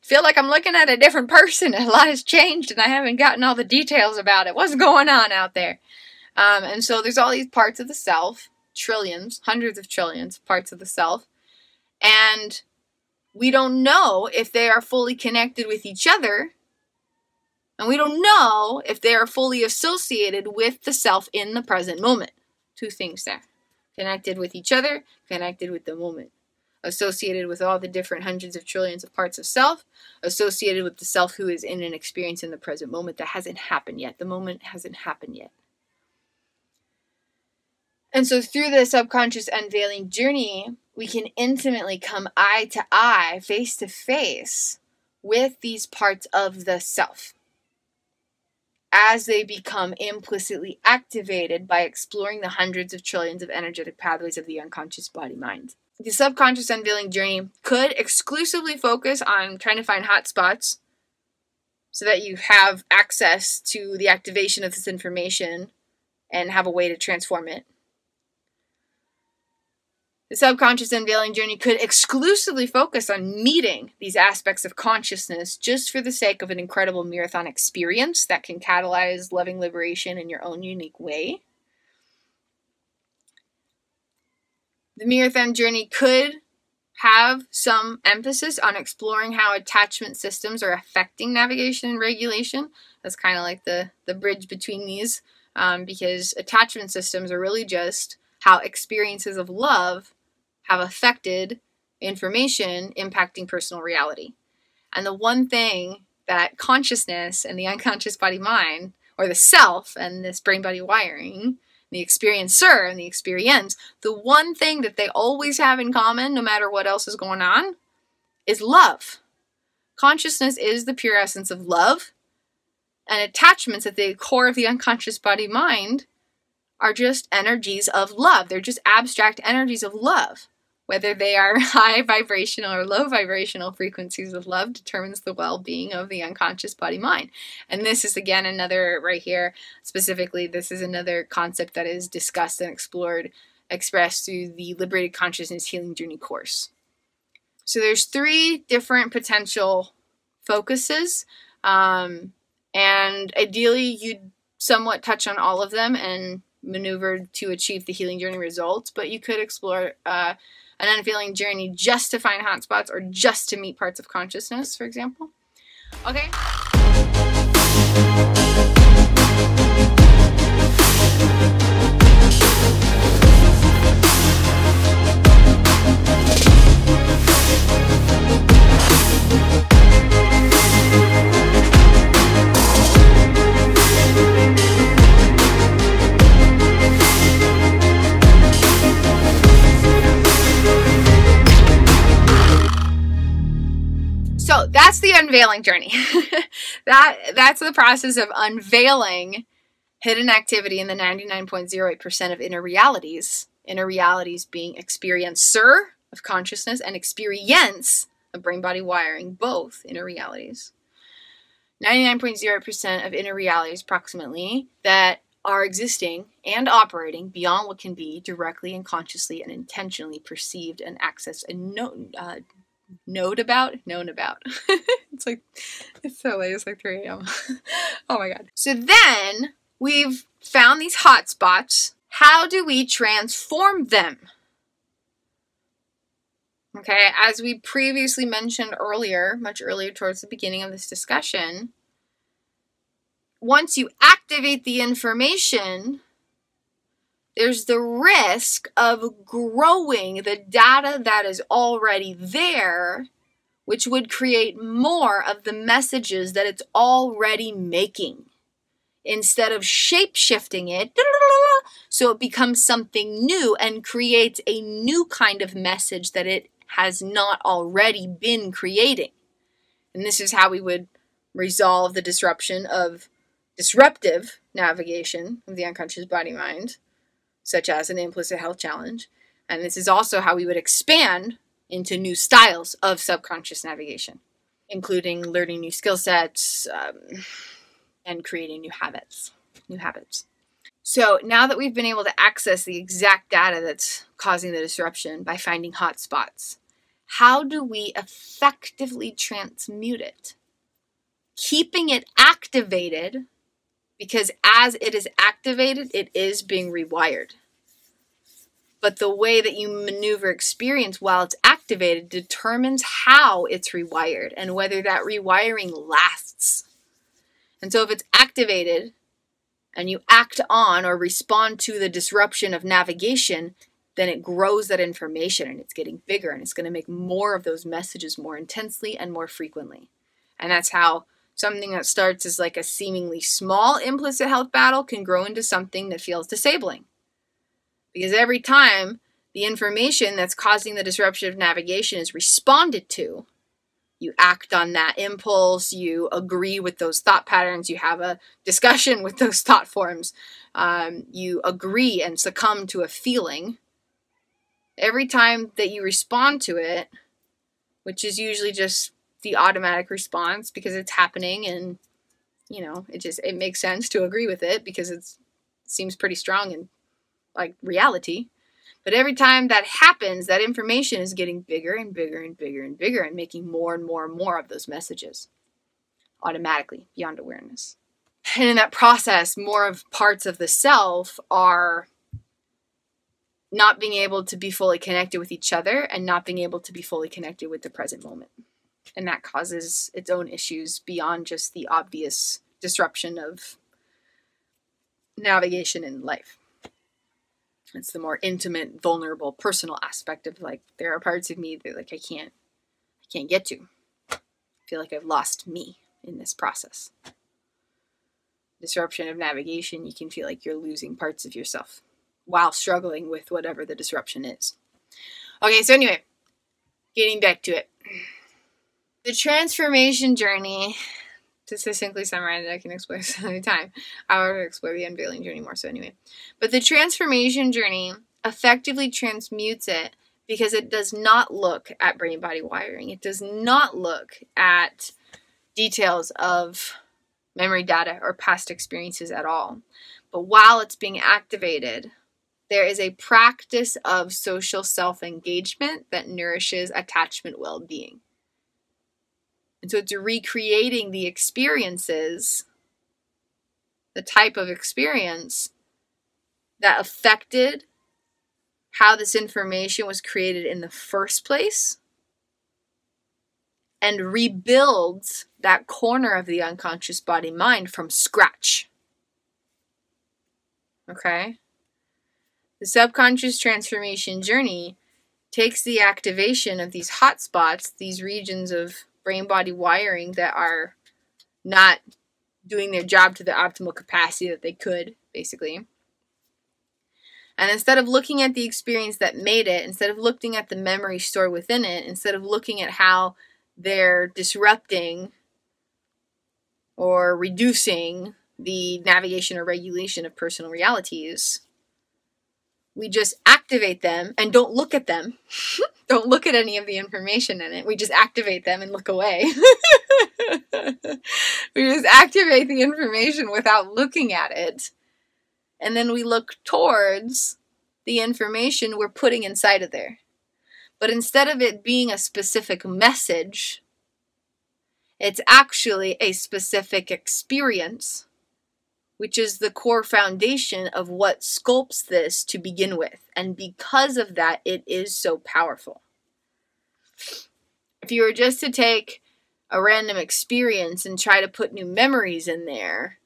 feel like I'm looking at a different person. A lot has changed, and I haven't gotten all the details about it. What's going on out there? And so there's all these parts of the self, trillions, hundreds of trillions of parts of the self, and we don't know if they are fully connected with each other, and we don't know if they are fully associated with the self in the present moment. Two things there. Connected with each other, connected with the moment. Associated with all the different hundreds of trillions of parts of self, associated with the self who is in an experience in the present moment that hasn't happened yet. The moment hasn't happened yet. And so through the subconscious unveiling journey, we can intimately come eye to eye, face to face with these parts of the self, as they become implicitly activated by exploring the hundreds of trillions of energetic pathways of the unconscious body-mind. The subconscious unveiling journey could exclusively focus on trying to find hot spots so that you have access to the activation of this information and have a way to transform it. The subconscious unveiling journey could exclusively focus on meeting these aspects of consciousness just for the sake of an incredible marathon experience that can catalyze loving liberation in your own unique way. The marathon journey could have some emphasis on exploring how attachment systems are affecting navigation and regulation. That's kind of like the bridge between these, because attachment systems are really just how experiences of love have affected information impacting personal reality. And the one thing that consciousness and the unconscious body-mind, or the self and this brain-body wiring, the experiencer and the experience, the one thing that they always have in common, no matter what else is going on, is love. Consciousness is the pure essence of love, and attachments at the core of the unconscious body-mind are just energies of love. They're just abstract energies of love. Whether they are high vibrational or low vibrational frequencies of love determines the well-being of the unconscious body-mind. And this is, again, another right here, specifically, this is another concept that is discussed and explored, expressed through the Liberty Consciousness Healing Journey Course. So there's three different potential focuses, and ideally you'd somewhat touch on all of them and maneuvered to achieve the healing journey results, but you could explore an unveiling journey just to find hotspots or just to meet parts of consciousness, for example. Okay. that's the unveiling journey. That's the process of unveiling hidden activity in the 99.08% of inner realities being experiencer of consciousness and experience of brain-body wiring, both inner realities. 99.08% of inner realities approximately that are existing and operating beyond what can be directly and consciously and intentionally perceived and accessed and known about. It's like, it's so late, it's like 3 a.m. Oh my God. So then we've found these hot spots. How do we transform them? Okay, as we previously mentioned earlier, much earlier towards the beginning of this discussion, once you activate the information, there's the risk of growing the data that is already there, which would create more of the messages that it's already making. Instead of shape-shifting it, so it becomes something new and creates a new kind of message that it has not already been creating. And this is how we would resolve the disruption of disruptive navigation of the unconscious body-mind, such as an implicit health challenge. And this is also how we would expand into new styles of subconscious navigation, including learning new skill sets and creating new habits. So now that we've been able to access the exact data that's causing the disruption by finding hot spots, how do we effectively transmute it? Keeping it activated, because as it is activated, it is being rewired. But the way that you maneuver experience while it's activated determines how it's rewired and whether that rewiring lasts. And so if it's activated and you act on or respond to the disruption of navigation, then it grows that information and it's getting bigger and it's going to make more of those messages more intensely and more frequently. And that's how something that starts as like a seemingly small implicit health battle can grow into something that feels disabling. Because every time the information that's causing the disruption of navigation is responded to, you act on that impulse, you agree with those thought patterns, you have a discussion with those thought forms, you agree and succumb to a feeling. Every time that you respond to it, which is usually just the automatic response because it's happening and, you know, it makes sense to agree with it because it seems pretty strong in like reality. But every time that happens, that information is getting bigger and bigger and bigger and bigger and making more and more and more of those messages automatically beyond awareness. And in that process, more of parts of the self are not being able to be fully connected with each other and not being able to be fully connected with the present moment. And that causes its own issues beyond just the obvious disruption of navigation in life. It's the more intimate, vulnerable, personal aspect of like, there are parts of me that like I can't get to. I feel like I've lost me in this process. Disruption of navigation, you can feel like you're losing parts of yourself while struggling with whatever the disruption is. Okay, so anyway, getting back to it. The transformation journey, to succinctly summarize it, I can explore this another time. I want to explore the unveiling journey more so anyway. But the transformation journey effectively transmutes it because it does not look at brain-body wiring. It does not look at details of memory data or past experiences at all. But while it's being activated, there is a practice of social self-engagement that nourishes attachment well-being. And so it's recreating the experiences, the type of experience that affected how this information was created in the first place, and rebuilds that corner of the unconscious body mind from scratch. Okay? The subconscious transformation journey takes the activation of these hot spots, these regions of brain-body wiring that are not doing their job to the optimal capacity that they could, basically. And instead of looking at the experience that made it, instead of looking at the memory stored within it, instead of looking at how they're disrupting or reducing the navigation or regulation of personal realities. We just activate them and don't look at them. Don't look at any of the information in it. We just activate them and look away. We just activate the information without looking at it. And then we look towards the information we're putting inside of there. But instead of it being a specific message, it's actually a specific experience, which is the core foundation of what sculpts this to begin with. And because of that, it is so powerful. If you were just to take a random experience and try to put new memories in there,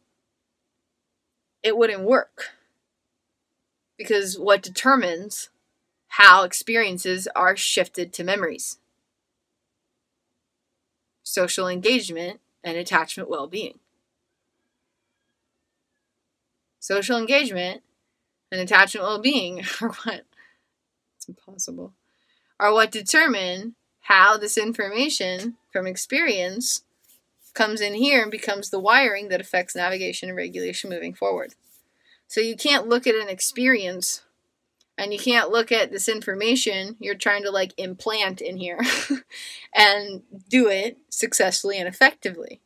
it wouldn't work. Because what determines how experiences are shifted to memories? Social engagement and attachment well-being. Social engagement and attachment well-being are what, it's impossible, are what determine how this information from experience comes in here and becomes the wiring that affects navigation and regulation moving forward. So you can't look at an experience and you can't look at this information you're trying to like implant in here and do it successfully and effectively.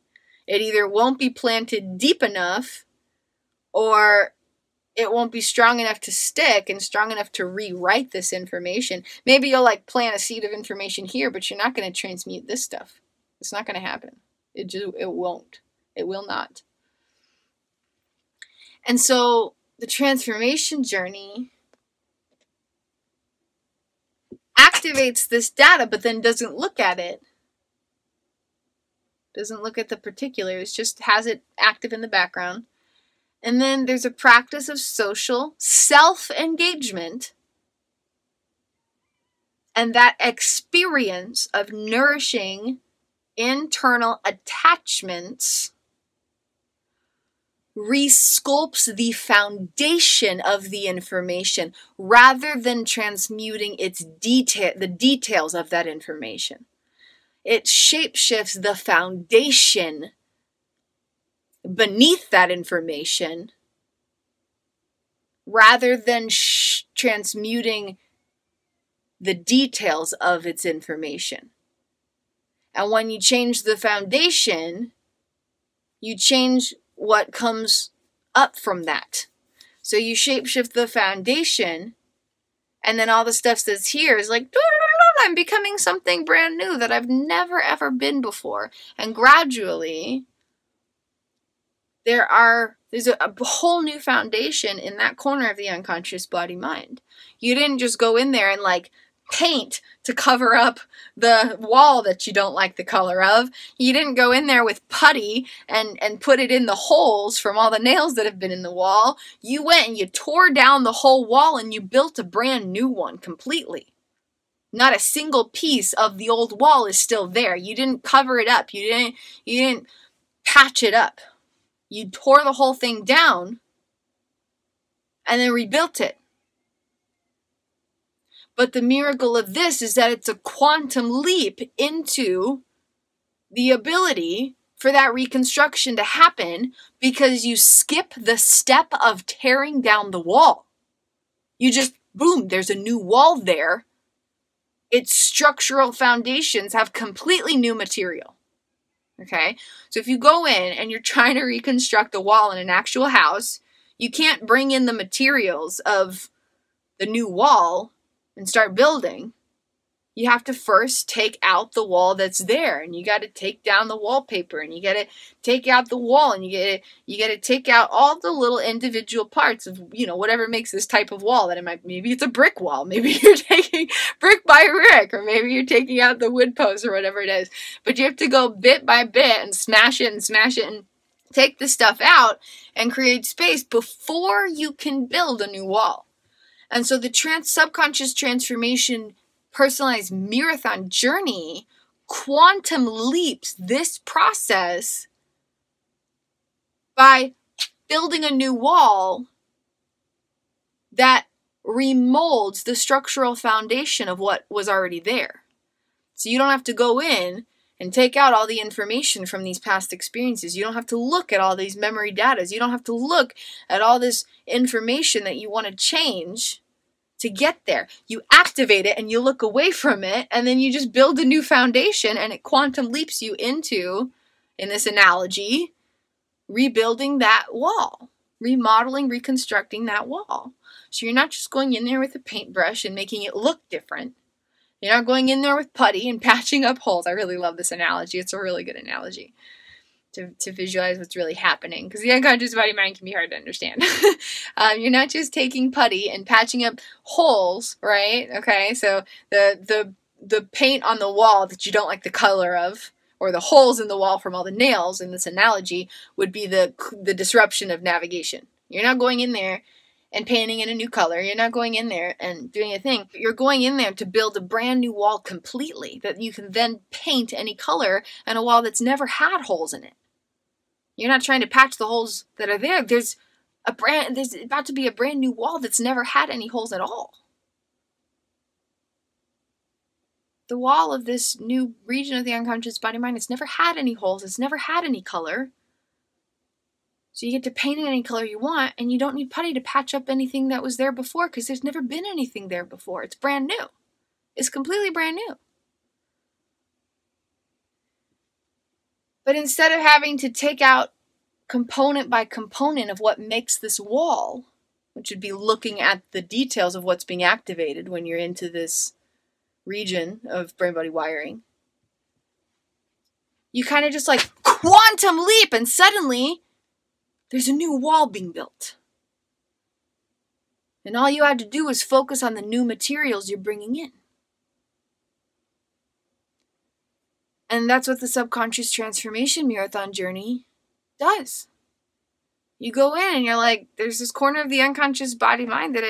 It either won't be planted deep enough or it won't be strong enough to stick and strong enough to rewrite this information. Maybe you'll like plant a seed of information here, but you're not going to transmute this stuff. It's not going to happen. It won't. It will not. And so the transformation journey activates this data, but then doesn't look at it. Doesn't look at the particulars, just has it active in the background. And then there's a practice of social self-engagement. And that experience of nourishing internal attachments resculpts the foundation of the information rather than transmuting its the details of that information. It shapeshifts the foundation beneath that information rather than transmuting the details of its information. And when you change the foundation, you change what comes up from that. So you shapeshift the foundation, and then all the stuff that's here is like, I'm becoming something brand new that I've never ever been before. And gradually, there's a whole new foundation in that corner of the unconscious body-mind. You didn't just go in there and like paint to cover up the wall that you don't like the color of. You didn't go in there with putty and put it in the holes from all the nails that have been in the wall. You went and you tore down the whole wall and you built a brand new one completely. Not a single piece of the old wall is still there. You didn't cover it up. You didn't patch it up. You tore the whole thing down and then rebuilt it. But the miracle of this is that it's a quantum leap into the ability for that reconstruction to happen because you skip the step of tearing down the wall. You just, boom, there's a new wall there. Its structural foundations have completely new material. Okay? So if you go in and you're trying to reconstruct a wall in an actual house, you can't bring in the materials of the new wall and start building. You have to first take out the wall that's there, and you got to take down the wallpaper, and you got to take out the wall, and you got to take out all the little individual parts of, you know, whatever makes this type of wall. That it might, maybe it's a brick wall, maybe you're taking brick by brick, or maybe you're taking out the wood post or whatever it is. But you have to go bit by bit and smash it and smash it and take the stuff out and create space before you can build a new wall. And so the subconscious transformation personalized marathon journey quantum leaps this process by building a new wall that remolds the structural foundation of what was already there. So you don't have to go in and take out all the information from these past experiences. You don't have to look at all these memory data. You don't have to look at all this information that you want to change to get there. You activate it and you look away from it, and then you just build a new foundation, and it quantum leaps you into, in this analogy, rebuilding that wall, remodeling, reconstructing that wall. So you're not just going in there with a paintbrush and making it look different. You're not going in there with putty and patching up holes. I really love this analogy. It's a really good analogy to visualize what's really happening, because the unconscious body-mind can be hard to understand. You're not just taking putty and patching up holes, right? Okay, so the paint on the wall that you don't like the color of, or the holes in the wall from all the nails in this analogy, would be the disruption of navigation. You're not going in there and painting in a new color. You're not going in there and doing a thing. You're going in there to build a brand new wall completely that you can then paint any color, and a wall that's never had holes in it. You're not trying to patch the holes that are there. There's about to be a brand new wall that's never had any holes at all. The wall of this new region of the unconscious body-mind, it's never had any holes. It's never had any color. So you get to paint it any color you want, and you don't need putty to patch up anything that was there before, because there's never been anything there before. It's brand new. It's completely brand new. But instead of having to take out component by component of what makes this wall, which would be looking at the details of what's being activated when you're into this region of brain-body wiring, you kind of just like quantum leap, and suddenly there's a new wall being built. And all you had to do was focus on the new materials you're bringing in. And that's what the subconscious transformation marathon journey does. You go in and you're like, there's this corner of the unconscious body-mind that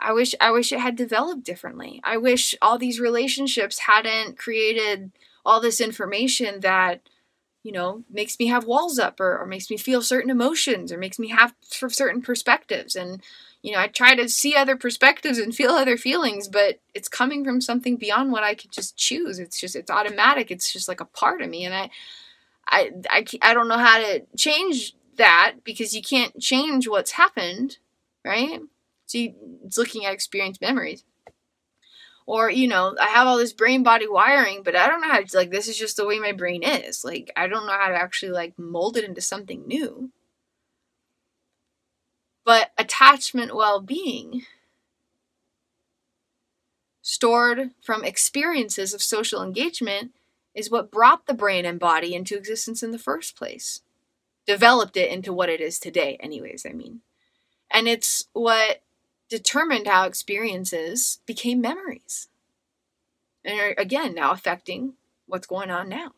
I wish it had developed differently. I wish all these relationships hadn't created all this information that, you know, makes me have walls up, or makes me feel certain emotions, or makes me have certain perspectives. And, you know, I try to see other perspectives and feel other feelings, but it's coming from something beyond what I could just choose. It's automatic. It's just like a part of me. And I don't know how to change that, because you can't change what's happened, right? So it's looking at experience memories. Or, you know, I have all this brain-body wiring, but I don't know how to, like, this is just the way my brain is. Like, I don't know how to actually, like, mold it into something new. But attachment well-being, stored from experiences of social engagement, is what brought the brain and body into existence in the first place. Developed it into what it is today, anyways, I mean. And it's what determined how experiences became memories, and are again now affecting what's going on now.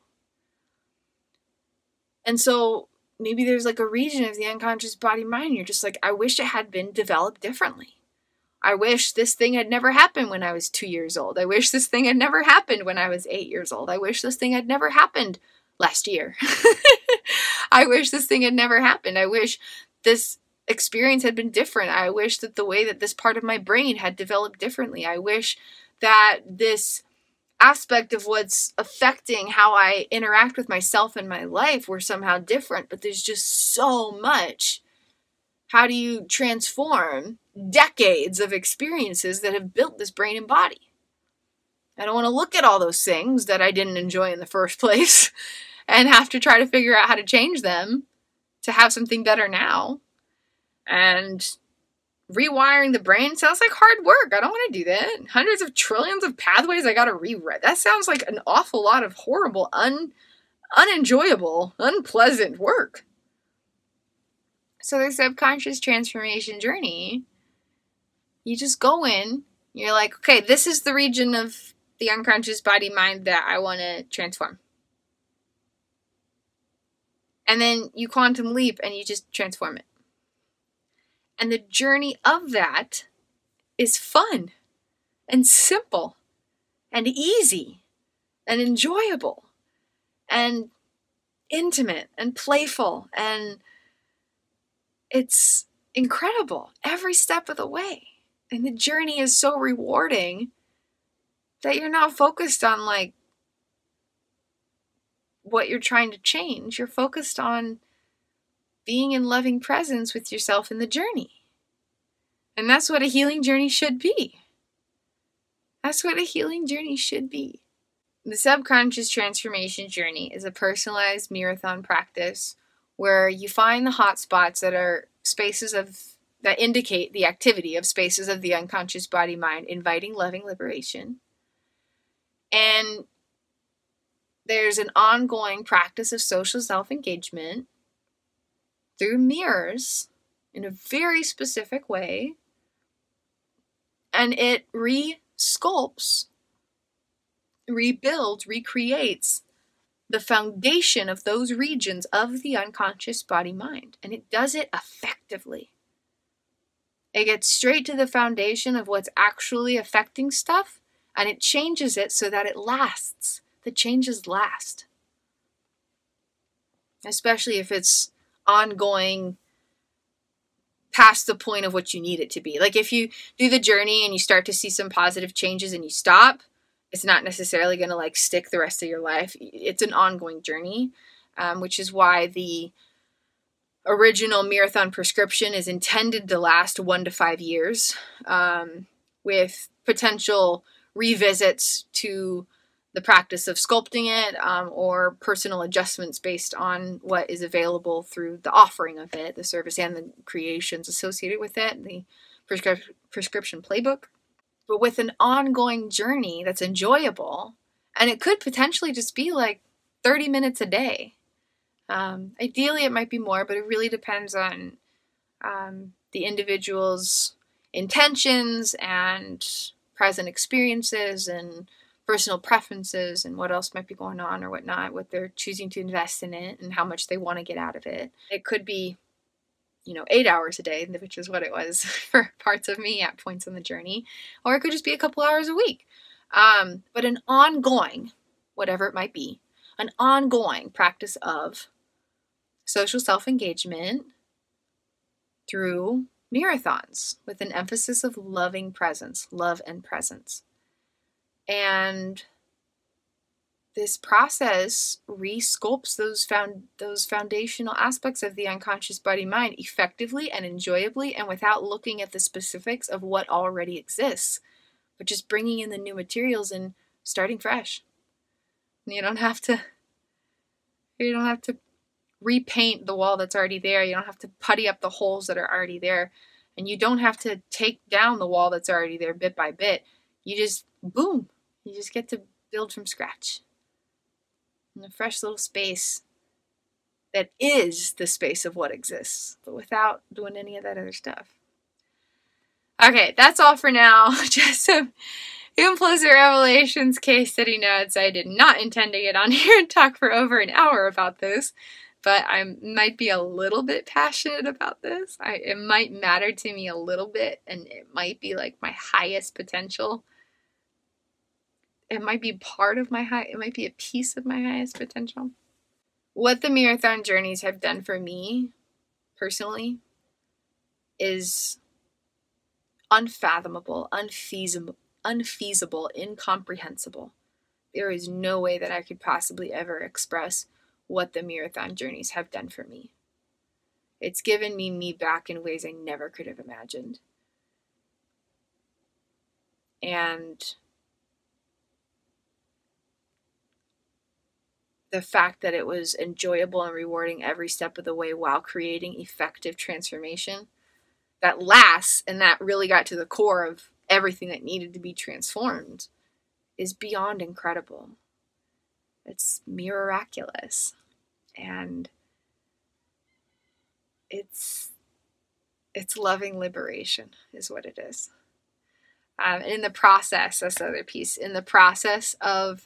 And so maybe there's like a region of the unconscious body mind, you're just like, I wish it had been developed differently. I wish this thing had never happened when I was 2 years old. I wish this thing had never happened when I was 8 years old. I wish this thing had never happened last year. I wish this thing had never happened. I wish this experience had been different. I wish that the way that this part of my brain had developed differently. I wish that this aspect of what's affecting how I interact with myself and my life were somehow different. But there's just so much. How do you transform decades of experiences that have built this brain and body? I don't want to look at all those things that I didn't enjoy in the first place and have to try to figure out how to change them to have something better now. And rewiring the brain sounds like hard work. I don't want to do that. Hundreds of trillions of pathways I got to rewrite. That sounds like an awful lot of horrible, unenjoyable, unpleasant work. So the subconscious transformation journey, you just go in, you're like, okay, this is the region of the unconscious body-mind that I want to transform. And then you quantum leap and you just transform it. And the journey of that is fun and simple and easy and enjoyable and intimate and playful, and it's incredible every step of the way. And the journey is so rewarding that you're not focused on like what you're trying to change. You're focused on being in loving presence with yourself in the journey. And that's what a healing journey should be. That's what a healing journey should be. The subconscious transformation journey is a personalized marathon practice where you find the hot spots that are spaces that indicate the activity of spaces of the unconscious body-mind, inviting loving liberation. And there's an ongoing practice of social self-engagement through mirrors in a very specific way. And it re-sculpts, rebuilds, recreates the foundation of those regions of the unconscious body-mind. And it does it effectively. It gets straight to the foundation of what's actually affecting stuff, and it changes it so that it lasts. The changes last. Especially if it's ongoing past the point of what you need it to be. Like if you do the journey and you start to see some positive changes and you stop, it's not necessarily going to like stick the rest of your life. It's an ongoing journey, which is why the original marathon prescription is intended to last 1 to 5 years, with potential revisits to the practice of sculpting it, or personal adjustments based on what is available through the offering of it, the service and the creations associated with it, the prescription playbook. But with an ongoing journey that's enjoyable, and it could potentially just be like 30 minutes a day. Ideally, it might be more, but it really depends on the individual's intentions and present experiences and personal preferences and what else might be going on or whatnot, what they're choosing to invest in it and how much they want to get out of it. It could be, 8 hours a day, which is what it was for parts of me at points on the journey, or it could just be a couple hours a week. But an ongoing, whatever it might be, an ongoing practice of social self-engagement through marathons with an emphasis of loving presence, love and presence. And this process re-sculpts those foundational aspects of the unconscious body-mind effectively and enjoyably and without looking at the specifics of what already exists, but just bringing in the new materials and starting fresh. You don't have to repaint the wall that's already there. You don't have to putty up the holes that are already there. And you don't have to take down the wall that's already there bit by bit. You just, boom, you just get to build from scratch. In a fresh little space that is the space of what exists, but without doing any of that other stuff. Okay, that's all for now. Just some Implicit Revelations case study notes. I did not intend to get on here and talk for over an hour about this, but I might be a little bit passionate about this. It might matter to me a little bit, and it might be like my highest potential. It might be part of my high, it might be a piece of my highest potential. What the marathon journeys have done for me personally is unfathomable, unfeasible, incomprehensible. There is no way that I could possibly ever express what the marathon journeys have done for me. It's given me back in ways I never could have imagined. And the fact that it was enjoyable and rewarding every step of the way while creating effective transformation that lasts, and that really got to the core of everything that needed to be transformed, is beyond incredible. It's miraculous. And it's loving liberation is what it is. In the process, that's the other piece, in the process of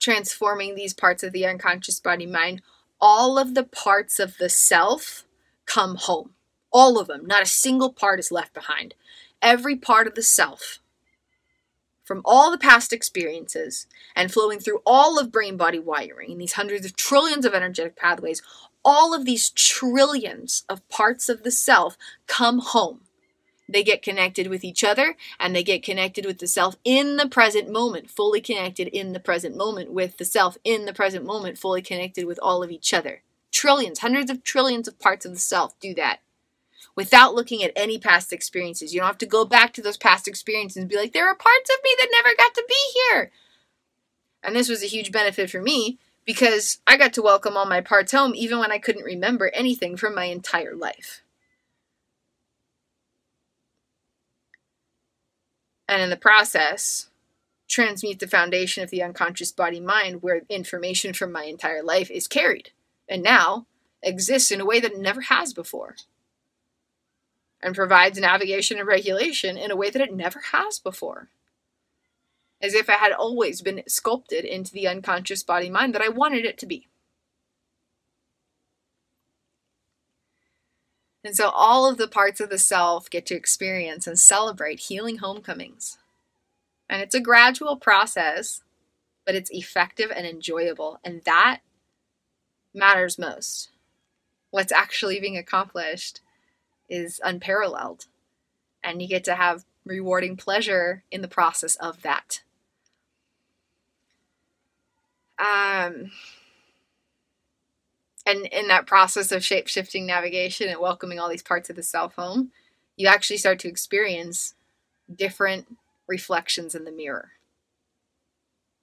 transforming these parts of the unconscious body mind, all of the parts of the self come home. All of them. Not a single part is left behind. Every part of the self, from all the past experiences and flowing through all of brain-body wiring, these hundreds of trillions of energetic pathways, all of these trillions of parts of the self come home They get connected with each other, and they get connected with the self in the present moment, fully connected in the present moment with the self in the present moment, fully connected with all of each other. Trillions, hundreds of trillions of parts of the self do that without looking at any past experiences. You don't have to go back to those past experiences and be like, there are parts of me that never got to be here. And this was a huge benefit for me because I got to welcome all my parts home even when I couldn't remember anything from my entire life. And in the process, transmute the foundation of the unconscious body-mind where information from my entire life is carried and now exists in a way that it never has before. And provides navigation and regulation in a way that it never has before. As if I had always been sculpted into the unconscious body-mind that I wanted it to be. And so all of the parts of the self get to experience and celebrate healing homecomings. And it's a gradual process, but it's effective and enjoyable. And that matters most. What's actually being accomplished is unparalleled. And you get to have rewarding pleasure in the process of that. And in that process of shape-shifting navigation and welcoming all these parts of the self home, you actually start to experience different reflections in the mirror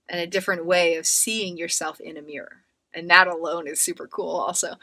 and a different way of seeing yourself in a mirror. And that alone is super cool also.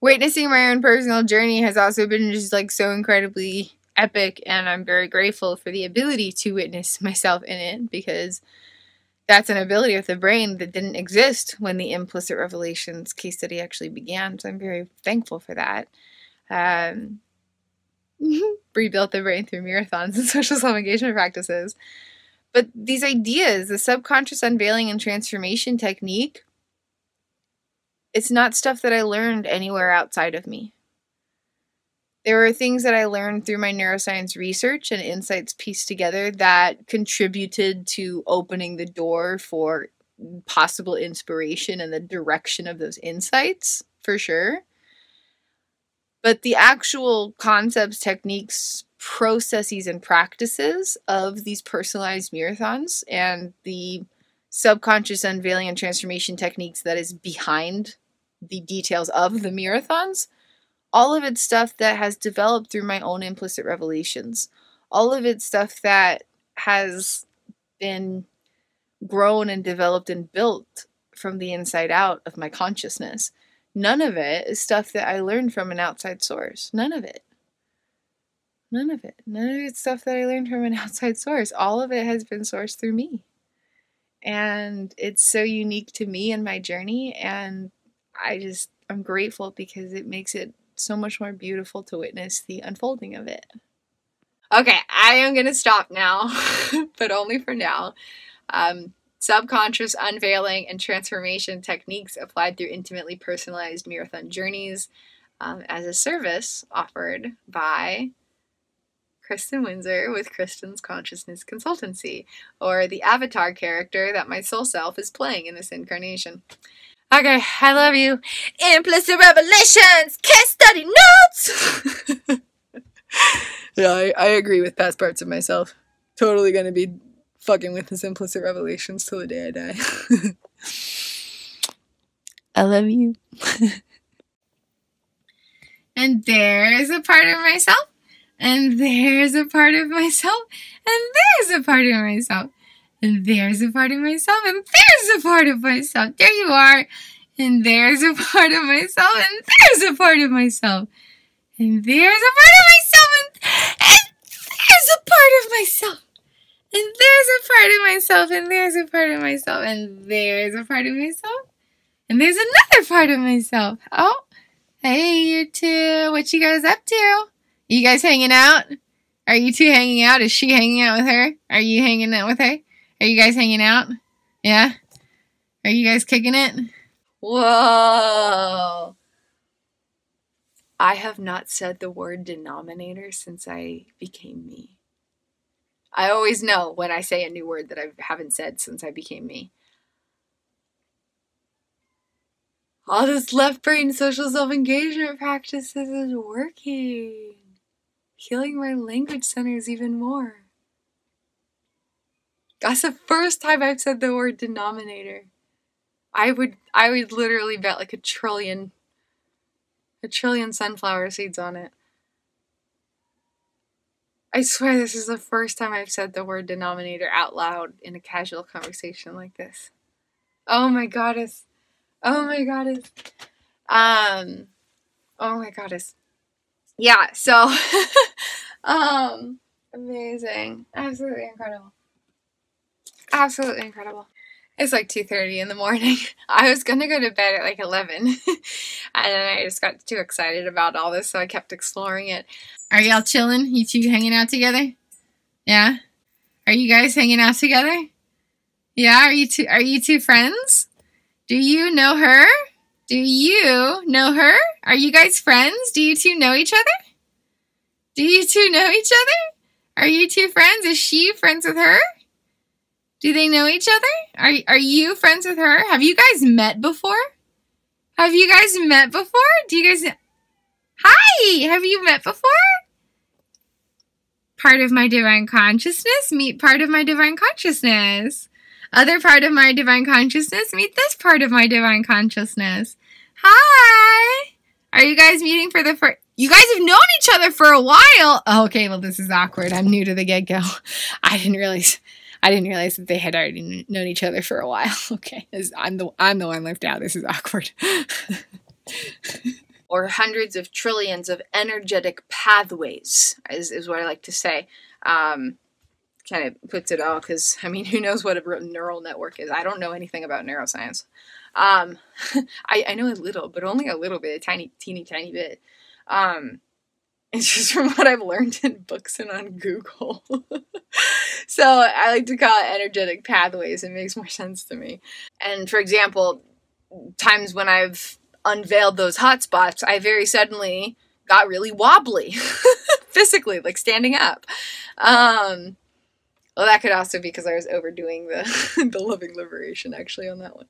Witnessing my own personal journey has also been just like so incredibly epic, and I'm very grateful for the ability to witness myself in it, because that's an ability of the brain that didn't exist when the Implicit Revelations case study actually began, so I'm very thankful for that. Rebuilt the brain through marathons and social self-engagement practices. But these ideas, the subconscious unveiling and transformation technique, it's not stuff that I learned anywhere outside of me. There were things that I learned through my neuroscience research and insights pieced together that contributed to opening the door for possible inspiration and the direction of those insights, for sure. But the actual concepts, techniques, processes, and practices of these personalized marathons and the subconscious unveiling and transformation techniques that is behind the details of the marathons, all of it's stuff that has developed through my own implicit revelations. All of it's stuff that has been grown and developed and built from the inside out of my consciousness. None of it is stuff that I learned from an outside source. None of it. None of it. None of it's stuff that I learned from an outside source. All of it has been sourced through me. And it's so unique to me and my journey. And I'm grateful because it makes it so much more beautiful to witness the unfolding of it. Okay, I am going to stop now, but only for now. Subconscious unveiling and transformation techniques applied through intimately personalized Mirrorthon journeys as a service offered by Kristin Windsor with Kristin's Consciousness Consultancy, or the avatar character that my soul self is playing in this incarnation. Okay, I love you. Implicit Revelations Case Study Notes! Yeah, I agree with past parts of myself. Totally gonna be fucking with this implicit revelations till the day I die. I love you. And there's a part of myself. And there's a part of myself. And there's a part of myself. And there's a part of myself. And there's a part of myself. There you are. And there's a part of myself. And there's a part of myself. And there's a part of myself. And there's a part of myself. And there's a part of myself, and there's a part of myself, and there's a part of myself, and there's another part of myself. Oh, hey, you two, what you guys up to? You guys hanging out? Are you two hanging out? Is she hanging out with her? Are you hanging out with her? Are you guys hanging out? Yeah? Are you guys kicking it? Whoa. I have not said the word denominator since I became me. I always know when I say a new word that I haven't said since I became me. All this left brain social self-engagement practices is working. Healing my language centers even more. That's the first time I've said the word denominator. I would literally bet like a trillion sunflower seeds on it. I swear this is the first time I've said the word denominator out loud in a casual conversation like this. Oh my goddess. Oh my goddess. Oh my goddess. Yeah, so. Amazing. Absolutely incredible. Absolutely incredible. It's like 2:30 in the morning. I was going to go to bed at like 11. And then I just got too excited about all this, so I kept exploring it. Are y'all chilling? You two hanging out together? Yeah? Are you guys hanging out together? Yeah? Are you two friends? Do you know her? Do you know her? Are you guys friends? Do you two know each other? Do you two know each other? Are you two friends? Is she friends with her? Do they know each other? Are you friends with her? Have you guys met before? Have you guys met before? Do you guys... Hi! Have you met before? Part of my divine consciousness, meet part of my divine consciousness. Other part of my divine consciousness, meet this part of my divine consciousness. Hi! Are you guys meeting for the first... You guys have known each other for a while. Oh, okay, well, this is awkward. I'm new to the get-go. I didn't realize that they had already known each other for a while. Okay, I'm the one left out. This is awkward. Or hundreds of trillions of energetic pathways is what I like to say. Kind of puts it all, because, I mean, who knows what a neural network is? I don't know anything about neuroscience. I know a little, but only a little bit, a teeny, tiny bit. It's just from what I've learned in books and on Google. So I like to call it energetic pathways. It makes more sense to me. And for example, times when I've unveiled those hot spots, I very suddenly got really wobbly physically, like standing up. Well, that could also be because I was overdoing the loving liberation actually on that one.